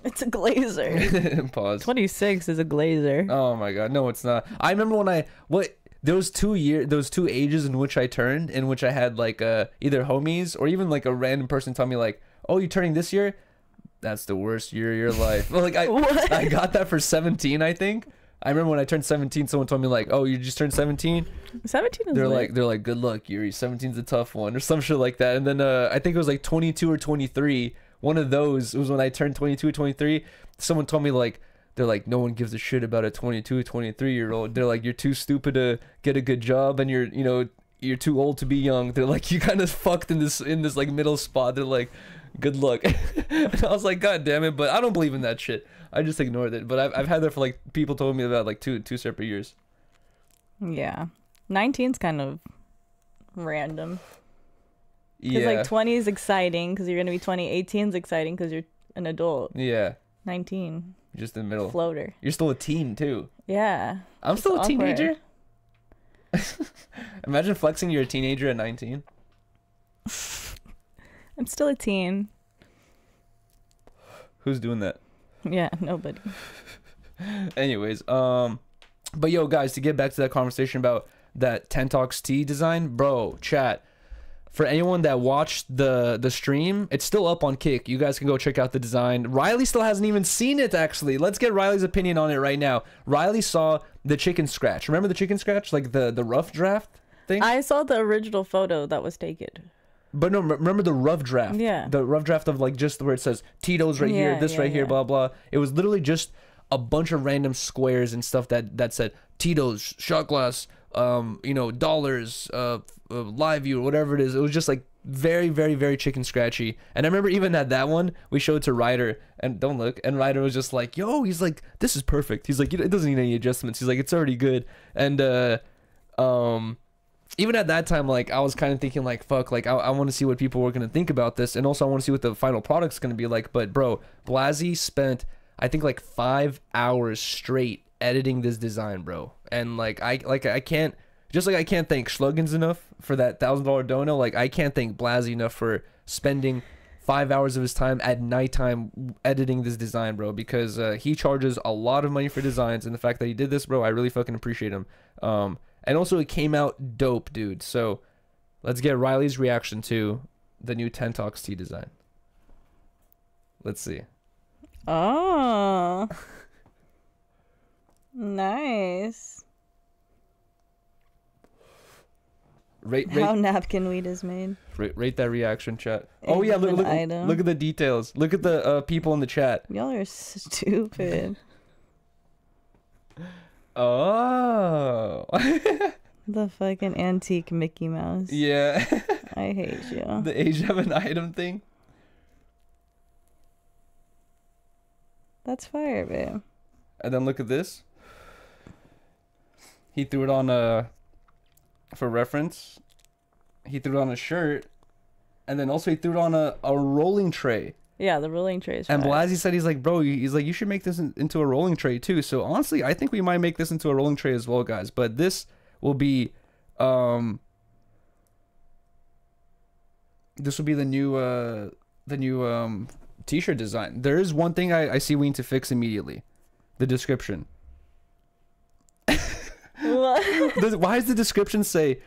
It's a glazer. Pause. twenty-six is a glazer. Oh my god, no, it's not. I remember when I what. Those two year, those two ages in which I turned, in which I had like uh, either homies or even like a random person tell me like, "Oh, you're turning this year? That's the worst year of your life." Like I, I got that for seventeen, I think. I remember when I turned seventeen, someone told me like, "Oh, you just turned seventeen." Seventeen is. They're lit. like, they're like, "Good luck, Yuriy. seventeen's a tough one," or some shit like that. And then uh, I think it was like twenty-two or twenty-three. One of those was when I turned twenty-two or twenty-three. Someone told me like. They're like, no one gives a shit about a twenty-two, twenty-three year old. They're like, you're too stupid to get a good job, and you're, you know, you're too old to be young. They're like, you kind of fucked in this, in this like middle spot. They're like, good luck. And I was like, god damn it. But I don't believe in that shit. I just ignored it. But I've, I've had that for like, people told me about like two, two separate years. Yeah. nineteen's kind of random. Yeah. Like twenty is exciting because you're going to be twenty. eighteen is exciting because you're an adult. Yeah. nineteen. Just in the middle. Floater. You're still a teen, too. Yeah. I'm still a teenager. Imagine flexing you're a teenager at nineteen. I'm still a teen. Who's doing that? Yeah, nobody. Anyways, um, but yo, guys, to get back to that conversation about that Tent Talks tee design, bro, chat. For anyone that watched the the stream, it's still up on Kick. You guys can go check out the design. Rylee still hasn't even seen it, actually. Let's get Rylee's opinion on it right now. Rylee saw the chicken scratch. Remember the chicken scratch? Like the, the rough draft thing? I saw the original photo that was taken. But no, remember the rough draft? Yeah. The rough draft of like just where it says Tito's right yeah, here, this yeah, right yeah. here, blah, blah. It was literally just a bunch of random squares and stuff that, that said Tito's, shot glass, um, you know, dollars, uh... Uh, live view or whatever it is. It was just like very very very chicken scratchy. And I remember even at that one we showed to Ryder, and don't look, and Ryder was just like, yo, he's like, this is perfect. He's like, it doesn't need any adjustments. He's like, it's already good. And uh um even at that time, like I was kind of thinking like, fuck, like I, I want to see what people were going to think about this, and also I want to see what the final product's going to be like. But bro, Blazy spent I think like five hours straight editing this design, bro. And like I like I can't Just like I can't thank Schluggins enough for that thousand dollar dono, like I can't thank Blazy enough for spending five hours of his time at nighttime editing this design, bro, because uh, he charges a lot of money for designs, and the fact that he did this, bro, I really fucking appreciate him. Um, and also, it came out dope, dude. So let's get Rylee's reaction to the new Tent Talks tee design. Let's see. Oh. Nice. Rate, rate, How napkin weed is made. Rate, rate that reaction, chat. It oh yeah, look look, look look at the details. Look at the uh, people in the chat. Y'all are stupid. Oh. The fucking antique Mickey Mouse. Yeah. I hate you. The age of an item thing. That's fire, babe. And then look at this. He threw it on a, for reference, he threw it on a shirt, and then also he threw it on a, a rolling tray. Yeah, the rolling tray is fire. And Blazy said, he's like, bro, he's like, you should make this in, into a rolling tray too. So honestly, I think we might make this into a rolling tray as well, guys. But this will be, um, this will be the new, uh, the new, um, t-shirt design. There is one thing I, I see we need to fix immediately. The description. What? Why does the description say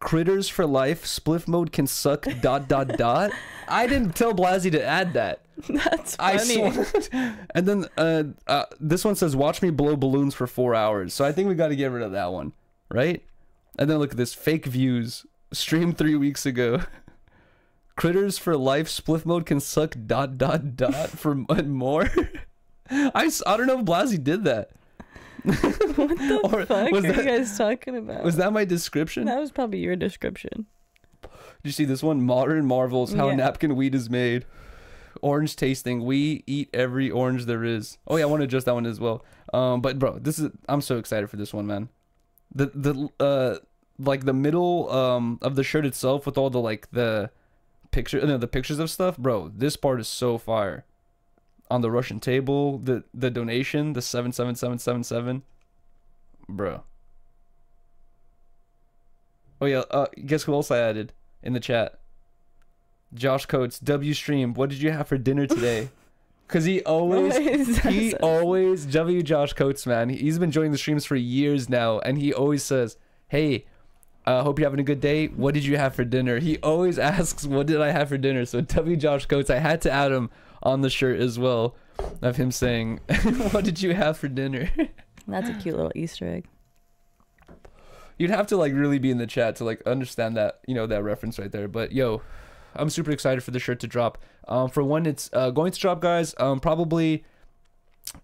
critters for life, spliff mode can suck dot dot dot? I didn't tell Blazy to add that. That's funny. I and then uh, uh this one says watch me blow balloons for four hours, so I think we got to get rid of that one, right? And then look at this, fake views, stream three weeks ago. Critters for life, spliff mode can suck dot dot dot for more. I, I don't know if Blazy did that. What the or, fuck was are that, you guys talking about? Was that my description? That was probably your description. Did you see this one? Modern Marvels, how yeah. napkin weed is made. Orange tasting. We eat every orange there is. Oh yeah, I want to adjust that one as well. Um, but bro, this is I'm so excited for this one, man. The the uh like the middle um of the shirt itself with all the like the picture no, the pictures of stuff, bro. This part is so fire. On the Russian table, the the donation, the seven seven seven seven seven, bro. Oh yeah, uh, guess who else I added in the chat? Josh Coates, W Stream. What did you have for dinner today? Cause he always, he sense? always W Josh Coates, man. He's been joining the streams for years now, and he always says, "Hey, uh, hope you're having a good day. What did you have for dinner?" He always asks, "What did I have for dinner?" So W Josh Coates, I had to add him on the shirt as well, of him saying, what did you have for dinner? That's a cute little Easter egg. You'd have to like really be in the chat to like understand that, you know, that reference right there. But yo, I'm super excited for the shirt to drop. Um, for when it's uh, going to drop, guys, um, probably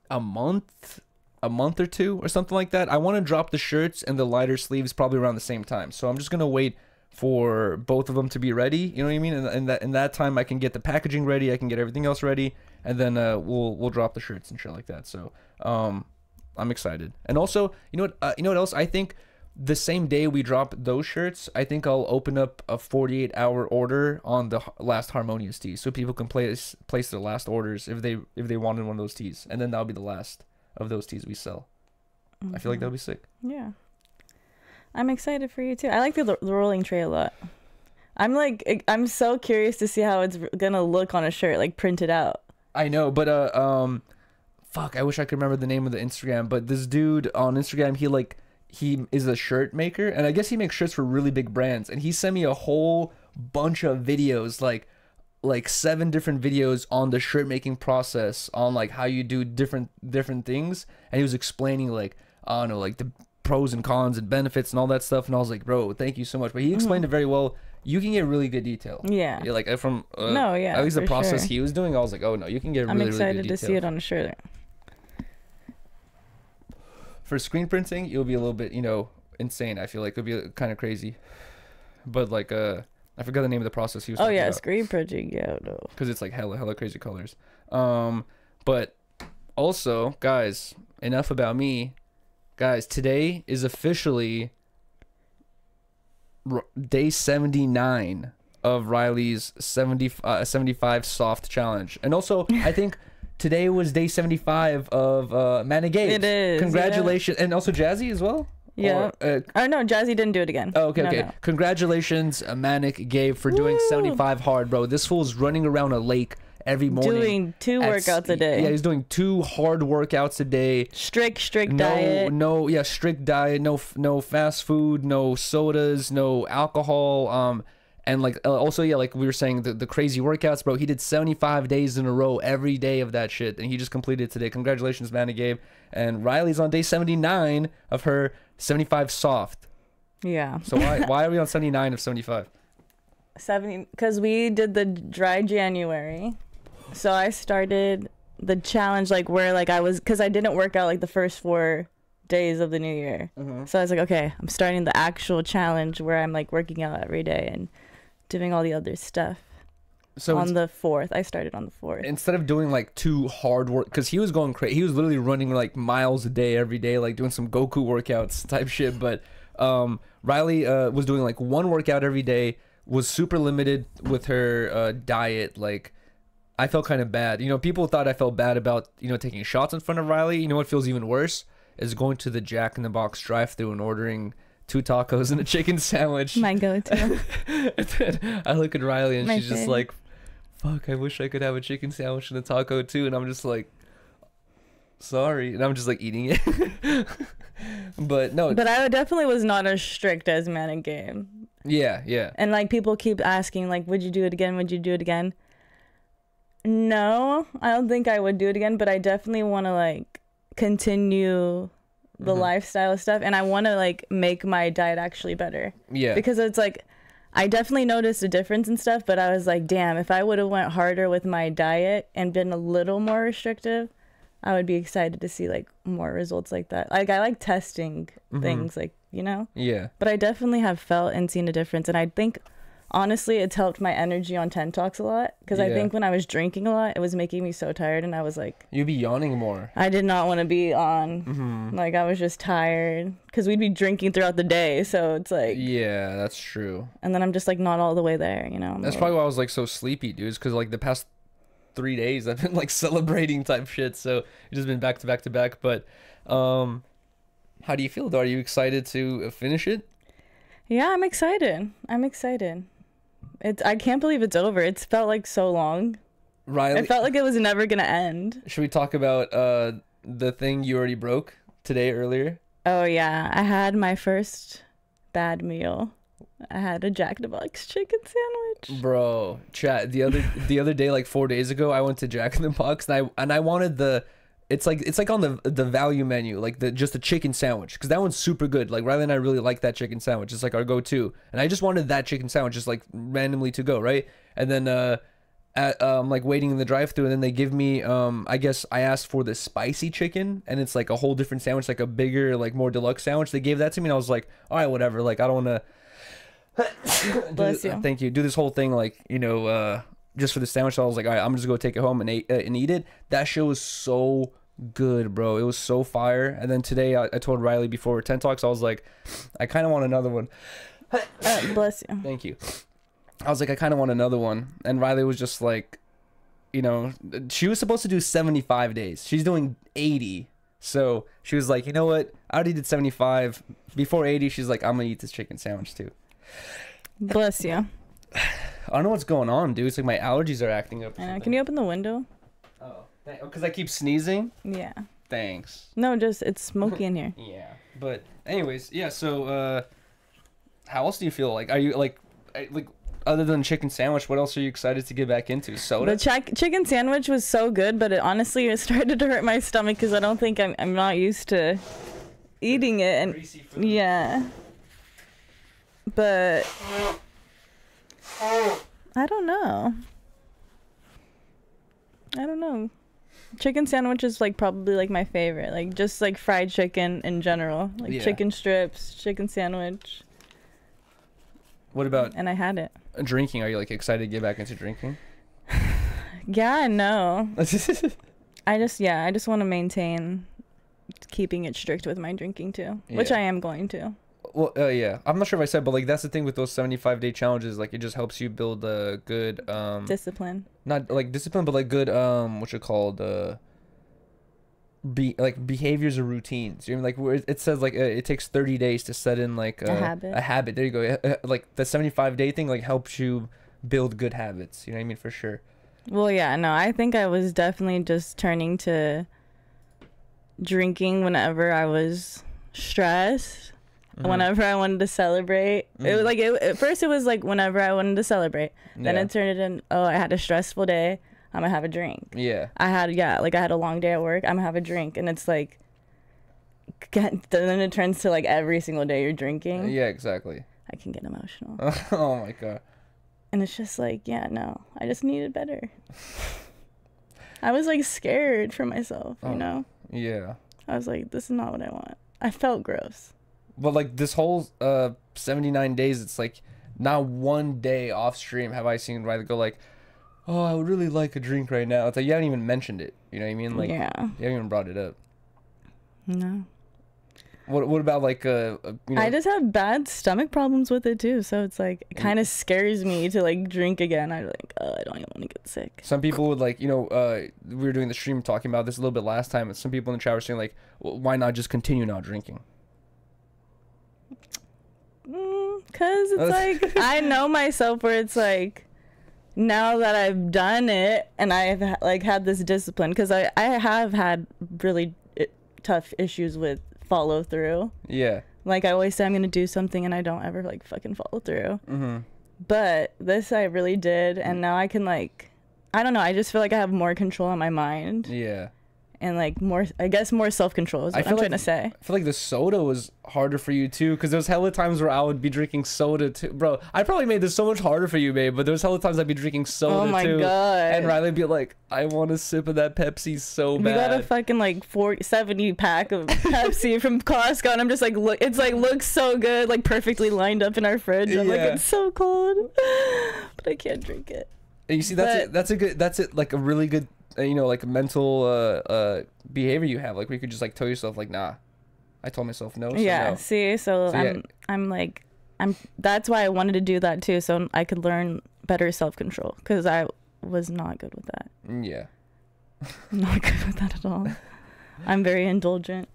a month, a month or two or something like that. I want to drop the shirts and the lighter sleeves probably around the same time. So I'm just going to wait for both of them to be ready, you know what I mean? And in that in that time, I can get the packaging ready, I can get everything else ready, and then uh, we'll we'll drop the shirts and shit like that. So um, I'm excited. And also, you know what? Uh, you know what else? I think the same day we drop those shirts, I think I'll open up a forty-eight hour order on the last Harmonious tee, so people can place place their last orders if they if they wanted one of those tees, and then that'll be the last of those tees we sell. Mm-hmm. I feel like that'll be sick. Yeah. I'm excited for you too. I like the, the rolling tray a lot. I'm like, I'm so curious to see how it's gonna look on a shirt, like printed out. I know, but uh, um, fuck, I wish I could remember the name of the Instagram. But this dude on Instagram, he like, he is a shirt maker, and I guess he makes shirts for really big brands. And he sent me a whole bunch of videos, like, like seven different videos on the shirt making process, on like how you do different different things. And he was explaining like, I don't know, like the pros and cons and benefits and all that stuff, and I was like, bro, thank you so much. But he explained mm. it very well. You can get really good detail. Yeah, yeah, like from uh, no, yeah, at least the process sure. he was doing, I was like, oh no, you can get really, I'm excited really good to detail. See it on a shirt. For screen printing, it'll be a little bit, you know, insane. I feel like it'll be kind of crazy, but like uh I forgot the name of the process he was oh yeah about. Screen printing, yeah, no, because it's like hella hella crazy colors. Um but also, guys, enough about me. Guys, today is officially day seventy-nine of Rylee's seventy, uh, seventy-five soft challenge. And also, I think today was day seventy-five of uh, Manny Gates. It is. Congratulations. Yeah. And also Jazzy as well? Yeah. Or, uh, oh, no, Jazzy didn't do it again. Oh, okay, no, okay. No. Congratulations, Manic Gabe, for Woo! Doing seventy-five hard, bro. This fool's running around a lake every morning. Doing two at, workouts a day. Yeah, he's doing two hard workouts a day. Strict, strict no, diet. No, yeah, strict diet. No, no fast food, no sodas, no alcohol. Um, and like uh, also, yeah, like we were saying, the, the crazy workouts, bro. He did seventy-five days in a row, every day of that shit, and he just completed it today. Congratulations, Manny Gabe. And Rylee's on day seventy-nine of her seventy-five soft. Yeah. So why why are we on seventy-nine of seventy-five? seventy because we did the dry January. So I started the challenge like where like I was, because I didn't work out like the first four days of the new year. Mm-hmm. So I was like, okay, I'm starting the actual challenge where I'm like working out every day and doing all the other stuff. So on the fourth, I started on the fourth. Instead of doing like two hard work, because he was going crazy, he was literally running like miles a day every day, like doing some Goku workouts type shit. But um, Rylee uh, was doing like one workout every day, was super limited with her uh, diet. Like I felt kind of bad, you know. People thought I felt bad about you know taking shots in front of Rylee. You know what feels even worse is going to the Jack in the Box drive-thru and ordering two tacos and a chicken sandwich. My go-to. I look at Rylee and My she's favorite. just like, fuck, I wish I could have a chicken sandwich and a taco too. And I'm just like, sorry. And I'm just like eating it. But no. But I definitely was not as strict as Man and Game. Yeah, yeah. And like people keep asking, like, would you do it again? Would you do it again? No, I don't think I would do it again. But I definitely want to like continue the mm-hmm. lifestyle stuff. And I want to like make my diet actually better. Yeah. Because it's like, I definitely noticed a difference and stuff, but I was like, damn, if I would have went harder with my diet and been a little more restrictive, I would be excited to see like more results like that. Like I like testing mm-hmm. things like, you know? Yeah. But I definitely have felt and seen a difference. And I think honestly, it's helped my energy on Tent Talks a lot. Cause yeah. I think when I was drinking a lot, it was making me so tired. And I was like, you'd be yawning more. I did not want to be on. Mm-hmm. Like I was just tired cause we'd be drinking throughout the day. So it's like, yeah, that's true. And then I'm just like, not all the way there, you know? I'm that's like, probably why I was like so sleepy, dudes. Cause like the past three days I've been like celebrating type shit. So it's just been back to back to back. But, um, how do you feel though? Are you excited to finish it? Yeah, I'm excited. I'm excited. It's, I can't believe it's over. It's felt like so long. Rylee, it felt like it was never going to end. Should we talk about uh, the thing you already broke today earlier? Oh, yeah. I had my first bad meal. I had a Jack in the Box chicken sandwich. Bro, chat. The other the other day, like four days ago, I went to Jack in the Box and I and I wanted the... It's like it's like on the the value menu, like the just a chicken sandwich, because that one's super good. Like Rylee and I really like that chicken sandwich. It's like our go-to, and I just wanted that chicken sandwich just like randomly to go, right? And then uh, at, um, like waiting in the drive-thru, and then they give me um, I guess I asked for the spicy chicken, and it's like a whole different sandwich, like a bigger, like more deluxe sandwich. They gave that to me, and I was like, all right, whatever. Like I don't wanna. Bless you. Thank you. Do this whole thing, like you know. Uh, just for the sandwich, so I was like, all right, I'm just gonna take it home and eat, uh, and eat it. That shit was so good, bro. It was so fire. And then today, I, I told Rylee before Tent Talks, I was like, I kind of want another one. Uh, bless you. Thank you. I was like, I kind of want another one. And Rylee was just like, you know, she was supposed to do seventy-five days. She's doing eighty. So she was like, you know what? I already did seventy-five. Before eighty, she's like, I'm gonna eat this chicken sandwich too. Bless you. I don't know what's going on, dude. It's like my allergies are acting up. Uh, can you open the window? Oh, because I keep sneezing? Yeah. Thanks. No, just it's smoky in here. Yeah. But anyways, yeah, so uh, how else do you feel? Like, are you, like, like other than chicken sandwich, what else are you excited to get back into? Soda? The ch chicken sandwich was so good, but it honestly it started to hurt my stomach because I don't think I'm, I'm not used to eating it. And greasy food. Yeah. But... I don't know. I don't know. Chicken sandwich is like probably like my favorite. Like just like fried chicken in general. Like yeah. chicken strips, chicken sandwich. What about? And I had it. Drinking? Are you like excited to get back into drinking? Yeah, no. I just yeah, I just want to maintain keeping it strict with my drinking too, yeah. which I am going to. Well, uh, yeah, I'm not sure if I said, but like that's the thing with those seventy-five day challenges. Like it just helps you build a good um, discipline. Not like discipline, but like good um, what you called uh, be like behaviors or routines. You know, like where it says like uh, it takes thirty days to set in like a, a habit. A habit. There you go. Like the seventy-five day thing like helps you build good habits. You know what I mean? For sure. Well, yeah, no, I think I was definitely just turning to drinking whenever I was stressed. Whenever I wanted to celebrate, mm. it was like it, at first it was like whenever I wanted to celebrate. Then yeah. it turned into oh, I had a stressful day. I'm gonna have a drink. Yeah, I had yeah, like I had a long day at work. I'm gonna have a drink, and it's like, then it turns to like every single day you're drinking. Uh, yeah, exactly. I can get emotional. Oh my god. And it's just like yeah, no, I just needed better. I was like scared for myself, oh, you know. Yeah. I was like, this is not what I want. I felt gross. But like this whole uh seventy-nine days, it's like not one day off stream have I seen where I go like, oh, I would really like a drink right now. It's like you haven't even mentioned it. You know what I mean? Like, yeah. You haven't even brought it up. No. What What about like a? a you know, I just have bad stomach problems with it too, so it's like it kind of scares me to like drink again. I'm like, oh, I don't even want to get sick. Some people would like, you know, uh, we were doing the stream talking about this a little bit last time, and some people in the chat were saying like, well, why not just continue not drinking? Mm, Cause it's like I know myself where it's like, now that I've done it and I've like had this discipline, because I I have had really tough issues with follow through. Yeah, like I always say I'm gonna do something and I don't ever like fucking follow through. Mm-hmm. But this I really did, and now I can like, I don't know, I just feel like I have more control on my mind. Yeah, and like more, I guess more self-control is what I'm trying to say. I feel like the soda was harder for you too, because there's hella times where I would be drinking soda too. Bro, I probably made this so much harder for you, babe, but there's hella times I'd be drinking soda too. Oh my too, god. And Rylee would be like, I want a sip of that Pepsi so bad. We got a fucking like forty, seventy pack of Pepsi from Costco, and I'm just like, look, it's like looks so good, like perfectly lined up in our fridge. I'm yeah. like, it's so cold, but I can't drink it. And you see, that's, but, a, that's a good, that's it, like a really good, you know, like mental uh uh behavior you have, like we could just like tell yourself like, nah, I told myself no, so yeah no. see so, so i'm yeah. i'm like i'm that's why I wanted to do that too, so I could learn better self-control, because I was not good with that. Yeah. Not good with that at all. I'm very indulgent.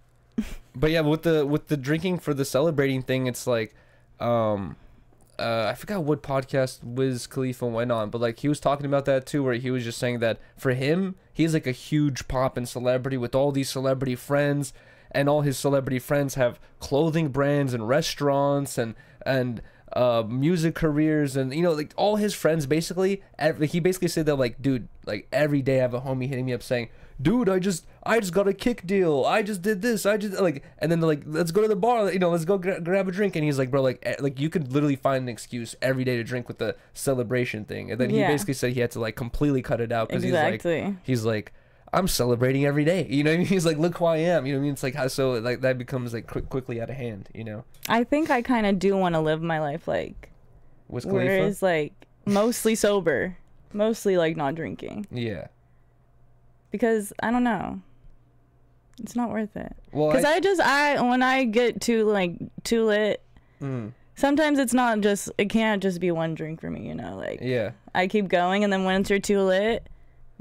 But yeah, with the with the drinking for the celebrating thing, it's like um Uh, I forgot what podcast Wiz Khalifa went on, but like he was talking about that too, where he was just saying that for him, he's like a huge pop and celebrity with all these celebrity friends, and all his celebrity friends have clothing brands and restaurants and and uh, music careers, and you know, like all his friends basically. Every, he basically said that like, dude, like every day I have a homie hitting me up saying, dude, I just I just got a Kick deal, I just did this, I just like, and then they're like, let's go to the bar, you know, let's go gra grab a drink, and he's like, bro, like like you could literally find an excuse every day to drink with the celebration thing. And then yeah. he basically said he had to like completely cut it out, because exactly. he's like he's like I'm celebrating every day, you know what I mean? He's like, look who I am, you know what I mean? It's like how, so like that becomes like quick, quickly out of hand, you know. I think I kind of do want to live my life like Wiz Khalifa, where it's like mostly sober, mostly like not drinking. Yeah. Because I don't know, it's not worth it. Well, because I, I just I when I get too like too lit, mm. sometimes it's not just it can't just be one drink for me, you know. Like yeah, I keep going, and then once you're too lit,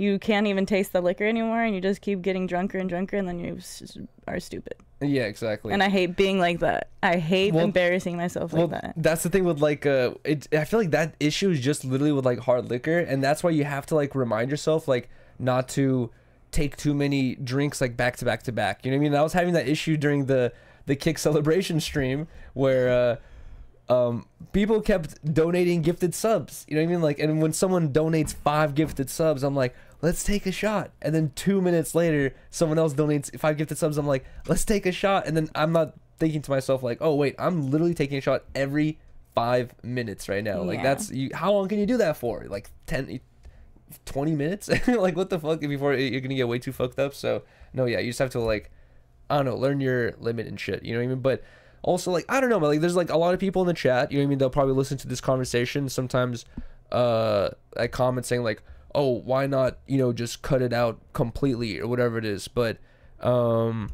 you can't even taste the liquor anymore, and you just keep getting drunker and drunker, and then you just are stupid. Yeah, exactly. And I hate being like that. I hate well, embarrassing myself well, like that. That's the thing with like, uh, it. I feel like that issue is just literally with like hard liquor, and that's why you have to like remind yourself like not to take too many drinks like back to back to back, you know what I mean? I was having that issue during the the Kick celebration stream, where uh um people kept donating gifted subs, you know what I mean? Like, and when someone donates five gifted subs, I'm like, let's take a shot. And then two minutes later someone else donates five gifted subs, I'm like, let's take a shot. And then I'm not thinking to myself like, oh wait, I'm literally taking a shot every five minutes right now. Yeah. Like that's you, how long can you do that for? Like ten twenty minutes? Like what the fuck, before you're gonna get way too fucked up. So no, yeah, you just have to like, I don't know, learn your limit and shit, you know what I mean? But also like, I don't know, but like there's like a lot of people in the chat, you know what I mean, they'll probably listen to this conversation sometimes, uh like comments saying like, oh, why not, you know, just cut it out completely or whatever it is. But um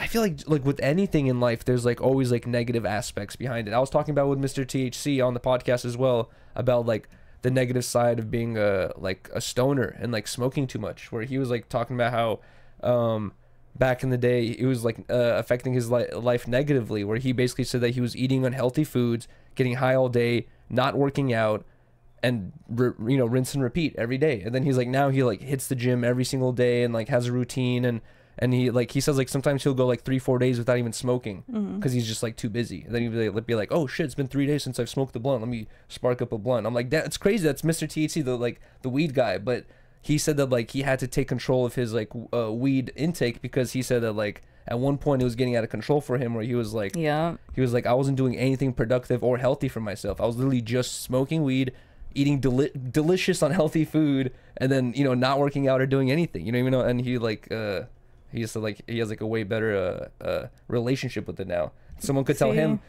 I feel like like with anything in life, there's like always like negative aspects behind it. I was talking about with Mister T H C on the podcast as well, about like the negative side of being a like a stoner and like smoking too much, where he was like talking about how um back in the day it was like uh, affecting his li life negatively, where he basically said that he was eating unhealthy foods, getting high all day, not working out, and you know, rinse and repeat every day. And then he's like, now he like hits the gym every single day and like has a routine, and and he like he says like sometimes he'll go like three four days without even smoking, because mm-hmm. he's just like too busy. And then he'll be like, oh shit, it's been three days since I've smoked the blunt, let me spark up a blunt. I'm like, that's crazy, that's Mister T H C, the like the weed guy. But he said that like he had to take control of his like uh, weed intake, because he said that like at one point it was getting out of control for him, where he was like, yeah, he was like, I wasn't doing anything productive or healthy for myself. I was literally just smoking weed, eating deli delicious unhealthy food, and then you know, not working out or doing anything, you know, even though, and he like uh He just like he has like a way better uh, uh, relationship with it now. Someone could tell See? him,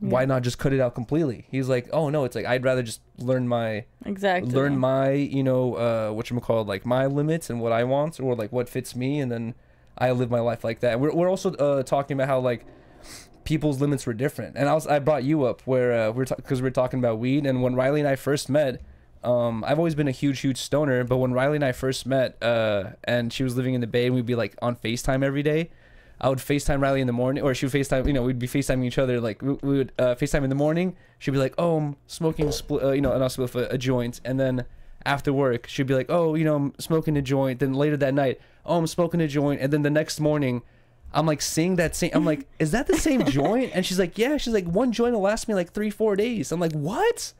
why yeah. not just cut it out completely? He's like, oh no, it's like I'd rather just learn my exactly learn my you know uh, whatchamacallit, like my limits and what I want, or like what fits me, and then I live my life like that. We're we're also uh, talking about how like people's limits were different, and I was I brought you up where uh, we're because we're talking about weed, and when Rylee and I first met. Um, I've always been a huge, huge stoner, but when Rylee and I first met, uh, and she was living in the Bay, and we'd be like on FaceTime every day. I would FaceTime Rylee in the morning, or she would FaceTime, you know, we'd be FaceTiming each other. Like we, we would uh, FaceTime in the morning. She'd be like, "Oh, I'm smoking, uh, you know, and I'll smoke a, a joint." And then after work, she'd be like, "Oh, you know, I'm smoking a joint." Then later that night, "Oh, I'm smoking a joint." And then the next morning, I'm like seeing that same. I'm like, "Is that the same joint?" And she's like, "Yeah." She's like, "One joint will last me like three, four days." I'm like, "What?"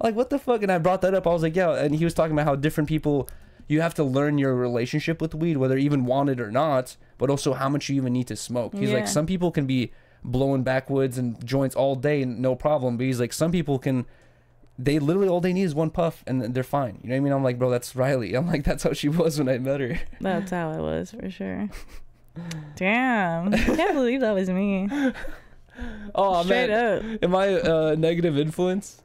Like, what the fuck? And I brought that up. I was like, yeah. And he was talking about how different people, you have to learn your relationship with weed, whether you even want it or not, but also how much you even need to smoke. He's yeah. like, some people can be blowing backwoods and joints all day and no problem. But he's like, some people can, they literally all they need is one puff and they're fine. You know what I mean? I'm like, bro, that's Rylee. I'm like, that's how she was when I met her. That's how it was for sure. Damn. I can't believe that was me. Oh, Straight man. Up. Am I a uh, negative influence?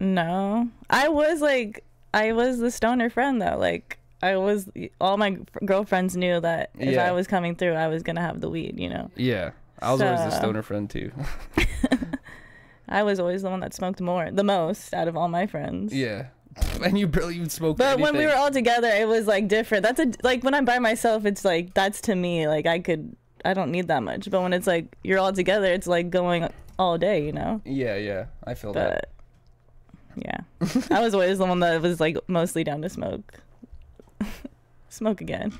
No, I was like, I was the stoner friend though. Like I was, all my girlfriends knew that if yeah. I was coming through, I was going to have the weed, you know? Yeah. I was so. always the stoner friend too. I was always the one that smoked more, the most out of all my friends. Yeah. And you barely even smoked But anything. When we were all together, it was like different. That's a, like when I'm by myself, it's like, that's to me, like I could, I don't need that much. But when it's like, you're all together, it's like going all day, you know? Yeah. Yeah. I feel but, that. Yeah, I was always the one that was like mostly down to smoke. Smoke again.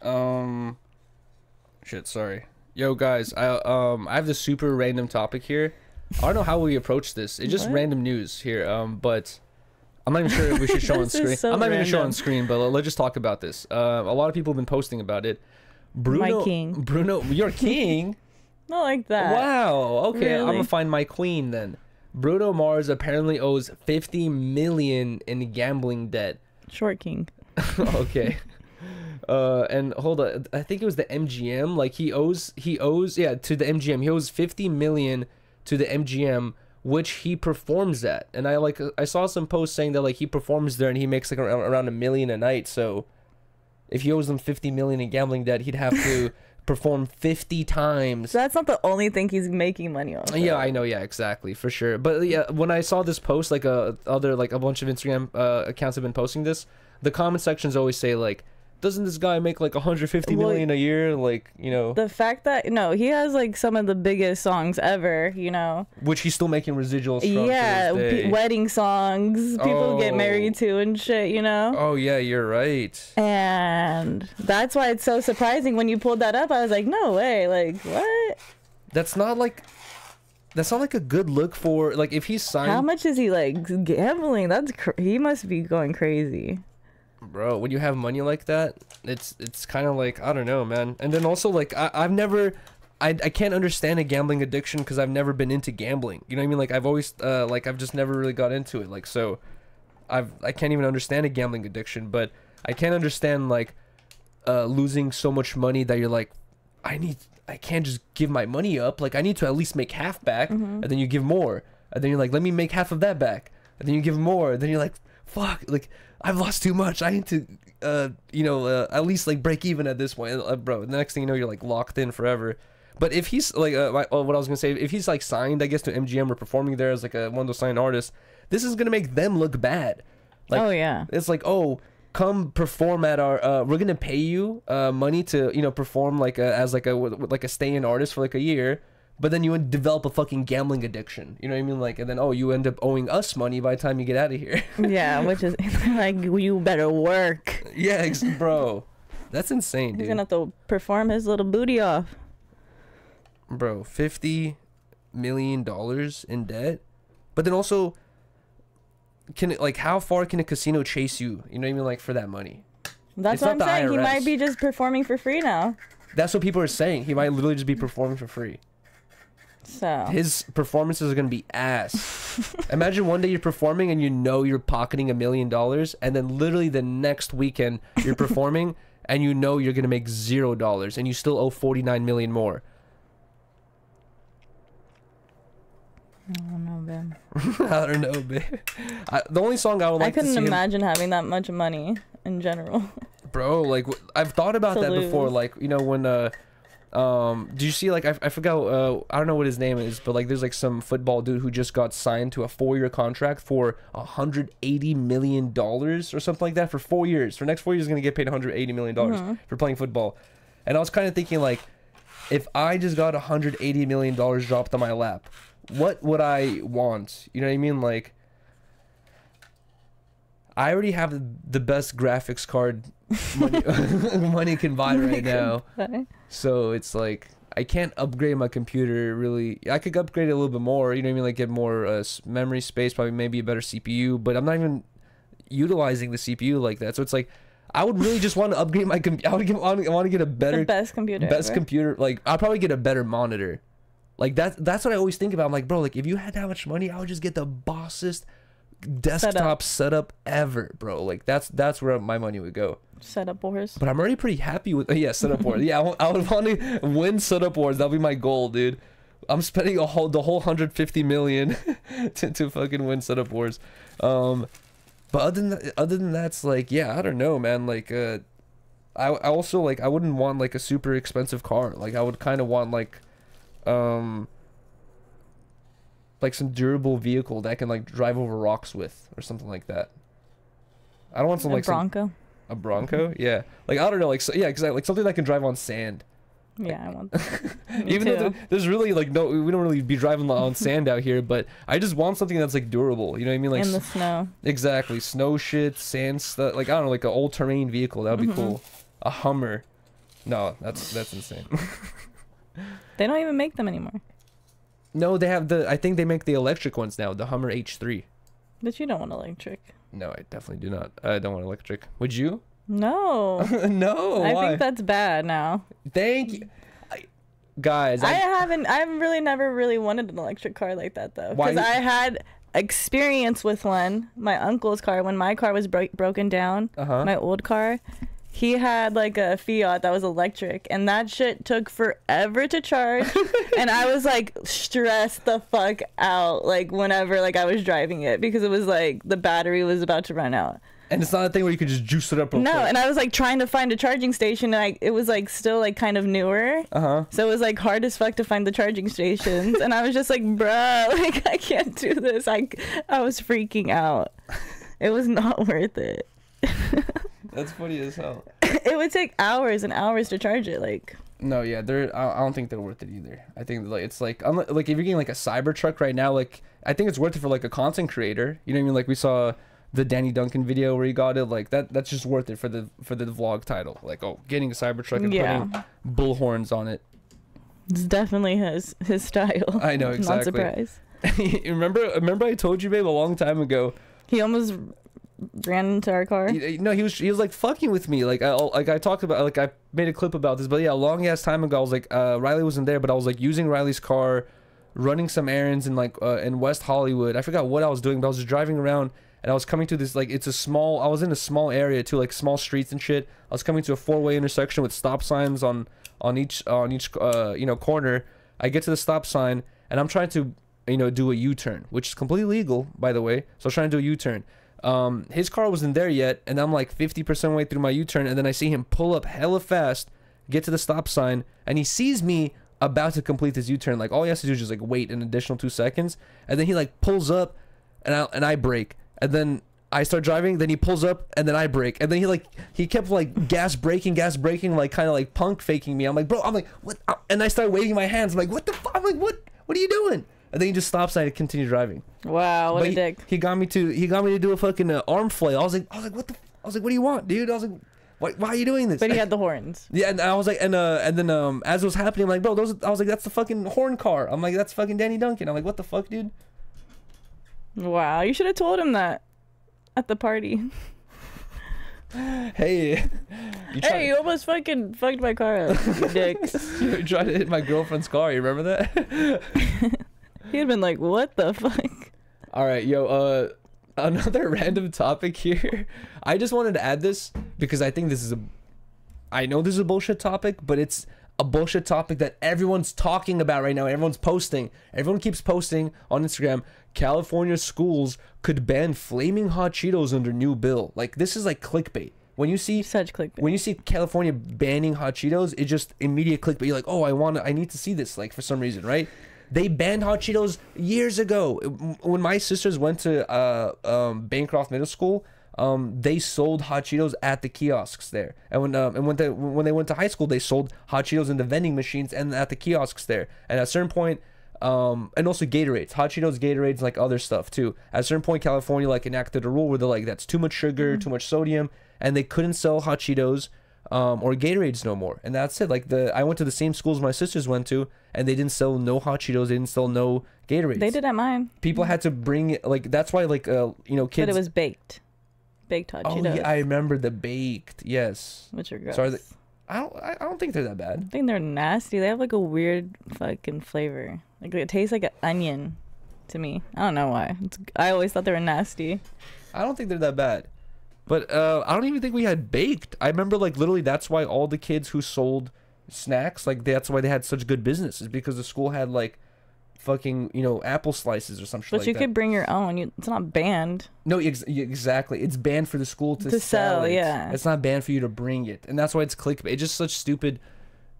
Um, shit. Sorry, yo guys. I um I have this super random topic here. I don't know how we approach this. It's just what? random news here. Um, but I'm not even sure if we should show on screen. So I'm not random. even show on screen, but let's just talk about this. Uh, a lot of people have been posting about it. Bruno, my king. Bruno, your king. Not like that. Wow. Okay, really? I'm gonna find my queen then. Bruno Mars apparently owes fifty million dollars in gambling debt. Short king. Okay. Uh, and hold on. I think it was the M G M. Like he owes, he owes, yeah, to the M G M. He owes fifty million dollars to the M G M, which he performs at. And I like, I saw some posts saying that like he performs there and he makes like around, around a million a night. So if he owes them fifty million dollars in gambling debt, he'd have to perform fifty times. So that's not the only thing he's making money on. So. Yeah, I know. Yeah, exactly, for sure. But yeah, when I saw this post, like a uh, other like a bunch of Instagram uh, accounts have been posting this. The comment sections always say like, "Doesn't this guy make like one hundred fifty million well, a year?" Like, you know, the fact that no, he has like some of the biggest songs ever. You know, which he's still making residuals. From yeah, p wedding songs people oh. get married to and shit. You know. Oh yeah, you're right. And that's why it's so surprising when you pulled that up. I was like, no way. Like what? That's not like. That's not like a good look for like if he's signed. How much is he like gambling? That's cr he must be going crazy. Bro, when you have money like that, it's it's kind of like, I don't know, man. And then also, like, I, I've never... I, I can't understand a gambling addiction because I've never been into gambling. You know what I mean? Like, I've always... Uh, like, I've just never really got into it. Like, so... I've, I can't even understand a gambling addiction. But I can't understand, like, uh, losing so much money that you're like, I need... I can't just give my money up. Like, I need to at least make half back. Mm-hmm. And then you give more. And then you're like, let me make half of that back. And then you give more. And then you're like, fuck. Like... I've lost too much. I need to, uh, you know, uh, at least like break even at this point, uh, bro. The next thing you know, you're like locked in forever. But if he's like, uh, my, oh, what I was gonna say, if he's like signed, I guess to M G M or performing there as like a one of those signed artists, this is gonna make them look bad. Like, oh yeah. It's like, oh, come perform at our. Uh, we're gonna pay you uh, money to, you know, perform like a, as like a like a stay-in artist for like a year. But then you would develop a fucking gambling addiction. You know what I mean? Like, and then, oh, you end up owing us money by the time you get out of here. Yeah, which is like, you better work. Yeah, bro. That's insane, dude. He's going to have to perform his little booty off. Bro, fifty million dollars in debt. But then also, can it, like, how far can a casino chase you? You know what I mean? Like, for that money. That's what I'm saying. He might be just performing for free now. That's what people are saying. He might literally just be performing for free. So his performances are gonna be ass. Imagine one day you're performing and you know you're pocketing a million dollars, and then literally the next weekend you're performing and you know you're going to make zero dollars and you still owe forty-nine million more. I don't know, babe. I don't know, babe. I, the only song I would like to see... I couldn't imagine him... having that much money in general. Bro, like, I've thought about to that lose. before. Like, you know, when... Uh, um, do you see, like, I, I forgot... Uh, I don't know what his name is, but, like, there's, like, some football dude who just got signed to a four-year contract for one hundred eighty million dollars or something like that for four years. For the next four years, he's going to get paid one hundred eighty million dollars mm-hmm. for playing football. And I was kind of thinking, like, if I just got one hundred eighty million dollars dropped on my lap... what would I want? You know what I mean? Like, I already have the best graphics card money, money can buy right now. Buy. So it's like, I can't upgrade my computer really. I could upgrade it a little bit more. You know what I mean? Like, get more uh, memory space, probably maybe a better C P U. But I'm not even utilizing the C P U like that. So it's like, I would really just want to upgrade my computer. I would give, I want to get a better... the best computer. Best ever. computer. Like, I'll probably get a better monitor. Like, that, that's what I always think about. I'm like, bro, like, if you had that much money, I would just get the bossest desktop setup, setup ever, bro. Like, that's that's where my money would go. Setup wars. But I'm already pretty happy with... yeah, setup wars. Yeah, I, I would want to win setup wars. That'll be my goal, dude. I'm spending a whole, the whole one hundred fifty million dollars to, to fucking win setup wars. Um, but other than, that, other than that's like, yeah, I don't know, man. Like, uh, I, I also, like, I wouldn't want, like, a super expensive car. Like, I would kind of want, like... um like some durable vehicle that I can like drive over rocks with or something like that. I don't want some a like Bronco. Some, a Bronco? Yeah. Like, I don't know, like so, yeah, exactly. Like something that can drive on sand. Yeah, like, I want that. Even too. though there, there's really like no we don't really be driving on sand out here, but I just want something that's like durable, you know what I mean? Like in the snow. Exactly. Snow shit, sand stuff, like I don't know, like an all terrain vehicle, that would be mm-hmm. cool. A Hummer. No, that's that's insane. They don't even make them anymore. No, they have the... I think they make the electric ones now, the Hummer H three. But you don't want electric. No, I definitely do not. I don't want electric. Would you? No. No, I why? think that's bad now. Thank you. I, guys. I, I haven't... I've really never really wanted an electric car like that, though. Because I had experience with one. My uncle's car, when my car was bro broken down, uh-huh. my old car... he had like a Fiat that was electric, and that shit took forever to charge. And I was like stressed the fuck out, like whenever like I was driving it, because it was like the battery was about to run out. And it's not a thing where you could just juice it up real no quick. And I was like trying to find a charging station, and I, it was like still like kind of newer, uh-huh. so it was like hard as fuck to find the charging stations. And I was just like, bruh, like I can't do this. Like I was freaking out. It was not worth it. That's funny as hell. It would take hours and hours to charge it, like. No, yeah, they're. I don't think they're worth it either. I think like it's like, I'm like, if you're getting like a Cybertruck right now, like I think it's worth it for like a content creator. You know what I mean? Like we saw the Danny Duncan video where he got it. Like that. That's just worth it for the for the vlog title. Like, oh, getting a Cybertruck and yeah. putting bullhorns on it. It's definitely his his style. I know, exactly. Not surprised. remember, remember, I told you, babe, a long time ago. He almost ran into our car. No, he was he was like fucking with me. Like I like I talked about, like I made a clip about this, but yeah, a long ass time ago, I was like, uh, Rylee wasn't there, but I was like using Rylee's car, running some errands in like uh, in West Hollywood. I forgot what I was doing, but I was just driving around, and I was coming to this like it's a small. I was in a small area too, like small streets and shit. I was coming to a four way intersection with stop signs on on each on each uh, you know corner. I get to the stop sign, and I'm trying to you know do a U turn, which is completely legal, by the way. So I was trying to do a U turn. Um, his car wasn't there yet, and I'm like fifty percent way through my U-turn, and then I see him pull up hella fast, get to the stop sign, and he sees me about to complete his U-turn. Like, all he has to do is just, like, wait an additional two seconds, and then he, like, pulls up, and I, and I brake, and then I start driving, then he pulls up, and then I brake, and then he, like, he kept, like, gas braking, gas braking, like, kind of, like, punk faking me. I'm like, bro, I'm like, what? And I start waving my hands. I'm like, what the fuck? I'm like, what? What are you doing? And then he just stops and I continue driving. Wow, what but a he, dick! He got me to he got me to do a fucking uh, arm flail. I was like, I was like, what the? F I was like, what do you want, dude? I was like, why, why are you doing this? But he had the horns. Yeah, and I was like, and uh, and then um, as it was happening, I'm like, bro, those. I was like, that's the fucking horn car. I'm like, that's fucking Danny Duncan. I'm like, what the fuck, dude? Wow, you should have told him that at the party. Hey, you hey, you almost fucking fucked my car up, you dick. You tried to hit my girlfriend's car. You remember that? He had been like, what the fuck? I All right, yo, uh, another random topic here. I just wanted to add this because I think this is a, I know this is a bullshit topic, but it's a bullshit topic that everyone's talking about right now. Everyone's posting. Everyone keeps posting on Instagram. California schools could ban Flaming Hot Cheetos under new bill. Like, this is like clickbait. When you see such clickbait, when you see California banning hot Cheetos, it's just immediate clickbait. You're like, oh, I want to, I need to see this. Like, for some reason, right? They banned hot Cheetos years ago. When my sisters went to uh, um, Bancroft Middle School, um, they sold hot Cheetos at the kiosks there. And when um, and when they when they went to high school, they sold hot Cheetos in the vending machines and at the kiosks there. And at a certain point, um, and also Gatorades, hot Cheetos, Gatorades, like other stuff too. At a certain point, California like enacted a rule where they're like, that's too much sugar, mm-hmm. too much sodium, and they couldn't sell hot Cheetos um or Gatorades no more. And that's it. Like, the I went to the same schools my sisters went to, and they didn't sell no hot Cheetos, they didn't sell no Gatorades. They did at mine. People had to bring, like, that's why, like, uh you know, kids, but it was baked baked hot oh, Cheetos. Yeah, I remember the baked, yes, which are gross. So are they, I don't I don't think they're that bad. I think they're nasty. They have like a weird fucking flavor. Like, it tastes like an onion to me. I don't know why. It's, I always thought they were nasty. I don't think they're that bad. But uh, I don't even think we had baked. I remember, like, literally that's why all the kids who sold snacks, like, that's why they had such good business, is because the school had, like, fucking, you know, apple slices or some shit like that. But you could bring your own. You, it's not banned. No, ex exactly. It's banned for the school to, to sell, sell it. Yeah. It's not banned for you to bring it. And that's why it's clickbait. It's just such stupid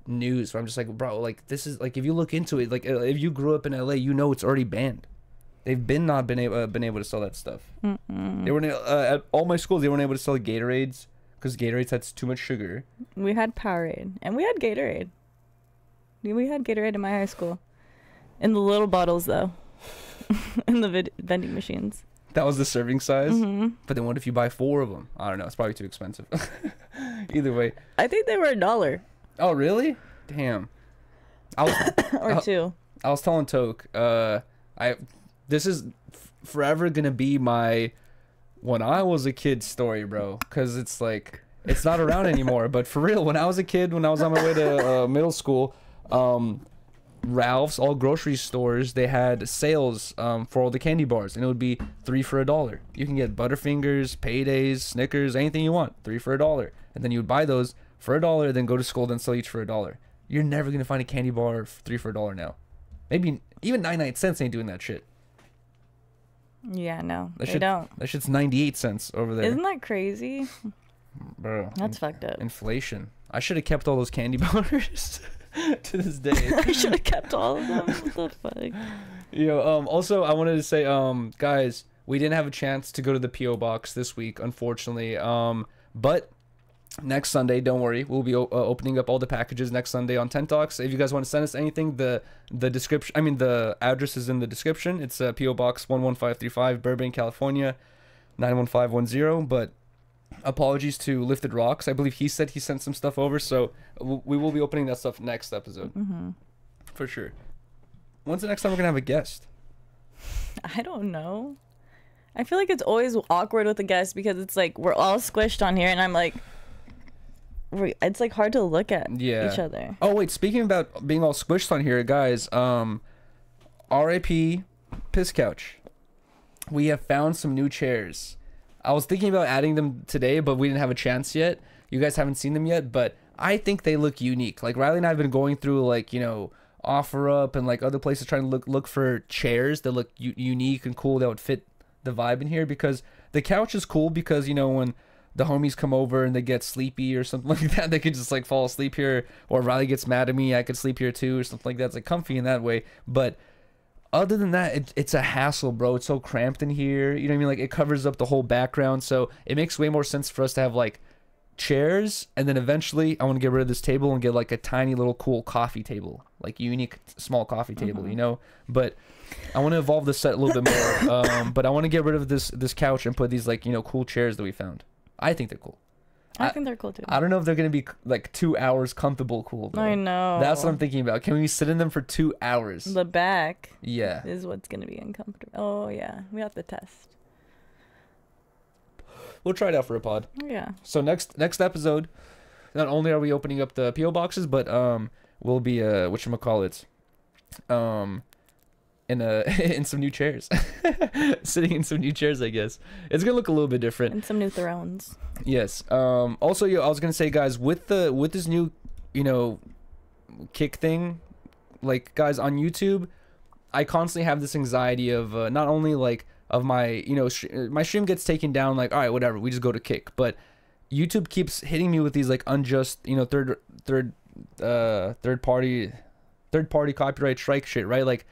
news. So I'm just like, bro, like, this is, like, if you look into it, like, if you grew up in L A, you know it's already banned. They've been not been able uh, been able to sell that stuff. Mm-mm. They weren't uh, at all my schools. They weren't able to sell Gatorades because Gatorades had too much sugar. We had Powerade and we had Gatorade. We had Gatorade in my high school, in the little bottles though, in the vid vending machines. That was the serving size. Mm-hmm. But then what if you buy four of them? I don't know. It's probably too expensive. Either way, I think they were a dollar. Oh really? Damn. I was, or I, two. I was telling Toke. Uh, I. This is f forever gonna be my when I was a kid story, bro. Cause it's like it's not around anymore. But for real, when I was a kid, when I was on my way to uh, middle school, um, Ralph's, all grocery stores, they had sales um, for all the candy bars, and it would be three for a dollar. You can get Butterfingers, Paydays, Snickers, anything you want, three for a dollar. And then you would buy those for a dollar, then go to school, then sell each for a dollar. You're never gonna find a candy bar for three for a dollar now. Maybe even ninety-nine cents ain't doing that shit. Yeah, no, that they shit, don't. That shit's ninety-eight cents over there. Isn't that crazy? Bro. That's in, fucked up. Inflation. I should have kept all those candy bars to this day. I should have kept all of them. What the fuck? You know, um, also, I wanted to say, um, guys, we didn't have a chance to go to the P O Box this week, unfortunately. Um, but next Sunday, don't worry, we'll be uh, opening up all the packages next Sunday on Tent Talks. If you guys want to send us anything, the the description, I mean the address is in the description. It's uh, P O Box one one five three five, Burbank, California nine one five one zero. But apologies to Lifted Rocks. I believe he said he sent some stuff over, so w we will be opening that stuff next episode, mm-hmm. for sure. When's the next time we're gonna have a guest? I don't know. I feel like it's always awkward with a guest because it's like we're all squished on here, and I'm like. It's like hard to look at yeah. each other. Oh wait, speaking about being all squished on here, guys, um R I P Piss Couch. We have found some new chairs. I was thinking about adding them today, but we didn't have a chance yet. You guys haven't seen them yet, but I think they look unique. Like, Rylee and I have been going through, like, you know, OfferUp and like other places trying to look look for chairs that look u unique and cool that would fit the vibe in here, because the couch is cool because, you know, when the homies come over and they get sleepy or something like that, they could just like fall asleep here, or Rylee gets mad at me, I could sleep here too or something like that. It's like comfy in that way. But other than that, it, it's a hassle, bro. It's so cramped in here, you know what I mean? Like, it covers up the whole background, so it makes way more sense for us to have like chairs. And then eventually I want to get rid of this table and get like a tiny little cool coffee table, like unique small coffee table, mm-hmm. you know. But I want to evolve this set a little bit more. Um, but I want to get rid of this this couch and put these, like, you know, cool chairs that we found. I think they're cool. I, I think they're cool too. I don't know if they're going to be like two hours comfortable cool. Though. I know. That's what I'm thinking about. Can we sit in them for two hours? The back. Yeah. Is what's going to be uncomfortable. Oh yeah. We have to test. We'll try it out for a pod. Yeah. So next next episode, not only are we opening up the P O boxes, but um we'll be uh whatchamacallit, um in a in some new chairs. Sitting in some new chairs, I guess. It's gonna look a little bit different. And some new thrones. Yes. Um also, yo, I was gonna say, guys, with the with this new, you know, Kick thing, like, guys, on YouTube, I constantly have this anxiety of uh, not only like of my, you know, sh my stream gets taken down, like, all right, whatever, we just go to Kick, but YouTube keeps hitting me with these like unjust, you know, third third uh third party third party copyright strike shit, right? Like,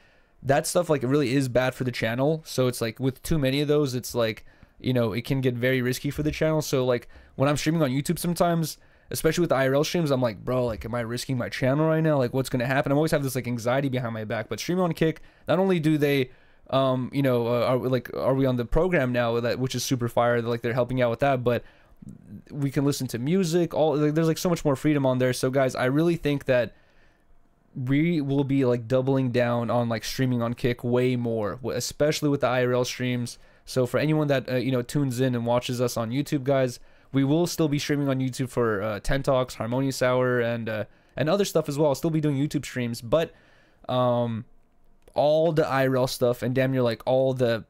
that stuff, like, it really is bad for the channel. So it's like, with too many of those, it's like, you know, it can get very risky for the channel. So like, when I'm streaming on YouTube sometimes, especially with I R L streams, I'm like, bro, like, am I risking my channel right now? Like, what's gonna happen? I always have this like anxiety behind my back. But streaming on Kick, not only do they, um, you know, uh, are like, are we on the program now, that which is super fire, like, they're helping out with that, but we can listen to music. All like, there's like so much more freedom on there. So guys, I really think that we will be like doubling down on like streaming on Kick way more, especially with the I R L streams. So for anyone that uh, you know, tunes in and watches us on YouTube, guys, we will still be streaming on YouTube for uh, Tent Talks, Harmonious Hour, and uh, and other stuff as well. I'll still be doing YouTube streams, but um, all the I R L stuff, and damn near like all the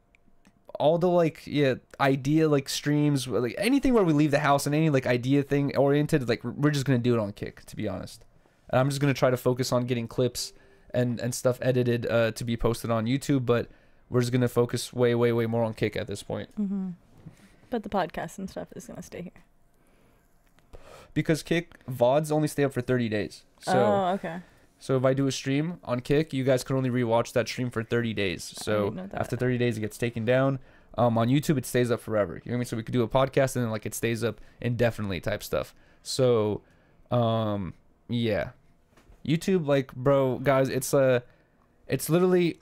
all the like yeah idea like streams, like anything where we leave the house and any like idea thing oriented, like, we're just gonna do it on Kick, to be honest. And I'm just gonna try to focus on getting clips and and stuff edited uh, to be posted on YouTube, but we're just gonna focus way way way more on Kick at this point. Mm-hmm. But the podcast and stuff is going to stay here. Because Kick V O Ds only stay up for thirty days. So, oh, okay. So if I do a stream on Kick, you guys can only rewatch that stream for thirty days. So after thirty days, it gets taken down. Um, on YouTube, it stays up forever. You know what I mean? So we could do a podcast and then like it stays up indefinitely type stuff. So, um, yeah. YouTube, like, bro, guys, it's uh, it's literally...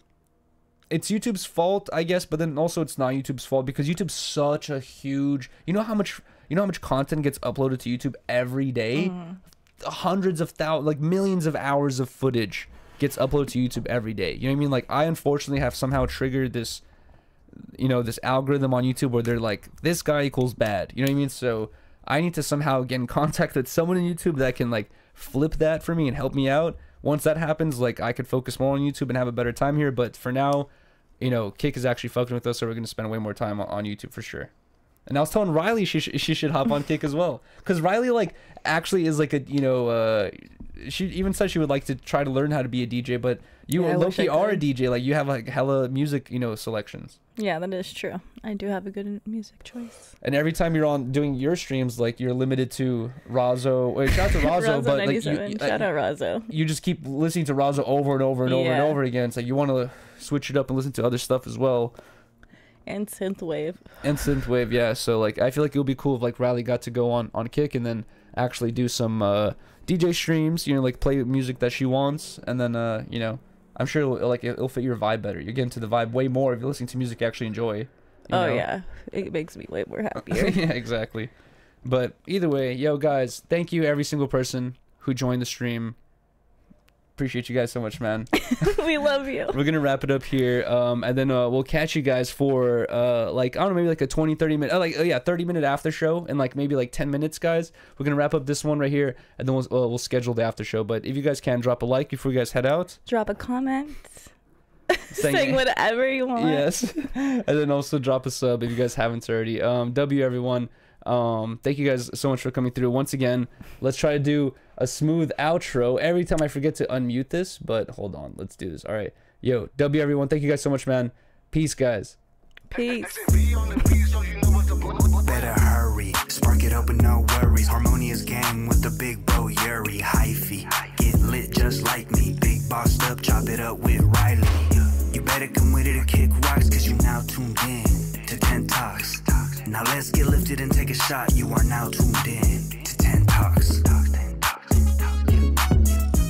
it's YouTube's fault, I guess, but then also it's not YouTube's fault, because YouTube's such a huge, you know how much, you know how much content gets uploaded to YouTube every day? Mm. Hundreds of thousands, like millions of hours of footage gets uploaded to YouTube every day. You know what I mean? Like, I unfortunately have somehow triggered this, you know, this algorithm on YouTube where they're like, this guy equals bad. You know what I mean? So I need to somehow get in contact with someone in YouTube that can like flip that for me and help me out. Once that happens, like, I could focus more on YouTube and have a better time here. But for now, you know, Kick is actually fucking with us, so we're going to spend way more time on, on YouTube for sure. And I was telling Rylee she, sh she should hop on Kick as well. Because Rylee, like, actually is like a, you know, uh, she even said she would like to try to learn how to be a D J. But you yeah, low-key are a D J. Like, you have, like, hella music, you know, selections. Yeah, that is true. I do have a good music choice. And every time you're on doing your streams, like, you're limited to Razzo. Wait, shout out to Razzo, but like, you, shout out Razzo. You just keep listening to Razzo over and over and yeah. over and over again. So you want to switch it up and listen to other stuff as well. And synthwave. And synthwave, yeah. So like, I feel like it would be cool if like Rylee got to go on on Kick and then actually do some uh, D J streams. You know, like play music that she wants, and then uh, you know. I'm sure it'll, like it'll fit your vibe better. You're getting to the vibe way more if you're listening to music you actually enjoy. You oh know? Yeah, it makes me way more happier. Yeah, exactly. But either way, yo guys, thank you every single person who joined the stream. Appreciate you guys so much, man. We love you. We're gonna wrap it up here, um, and then uh, we'll catch you guys for uh, like I don't know, maybe like a twenty, thirty minute, oh, like oh yeah, thirty minute after show, and like maybe like ten minutes, guys. We're gonna wrap up this one right here, and then we'll uh, we'll schedule the after show. But if you guys can, drop a like before you guys head out. Drop a comment. Saying, saying whatever you want. Yes, and then also drop a sub if you guys haven't already. Um, W everyone. Um, thank you guys so much for coming through once again. Let's try to do a smooth outro every time. I forget to unmute this, but hold on, let's do this. All right, yo W everyone, thank you guys so much, man. Peace, guys. Peace. Better hurry, spark it up with no worries. Harmonious gang with the big bro Yuriy, hyphy, get lit just like me, big bossed up, chop it up with Rylee. You better come with it and kick rocks, cause you now tuned in to Tent Talks. Now let's get lifted and take a shot. You are now tuned in to Tent Talks.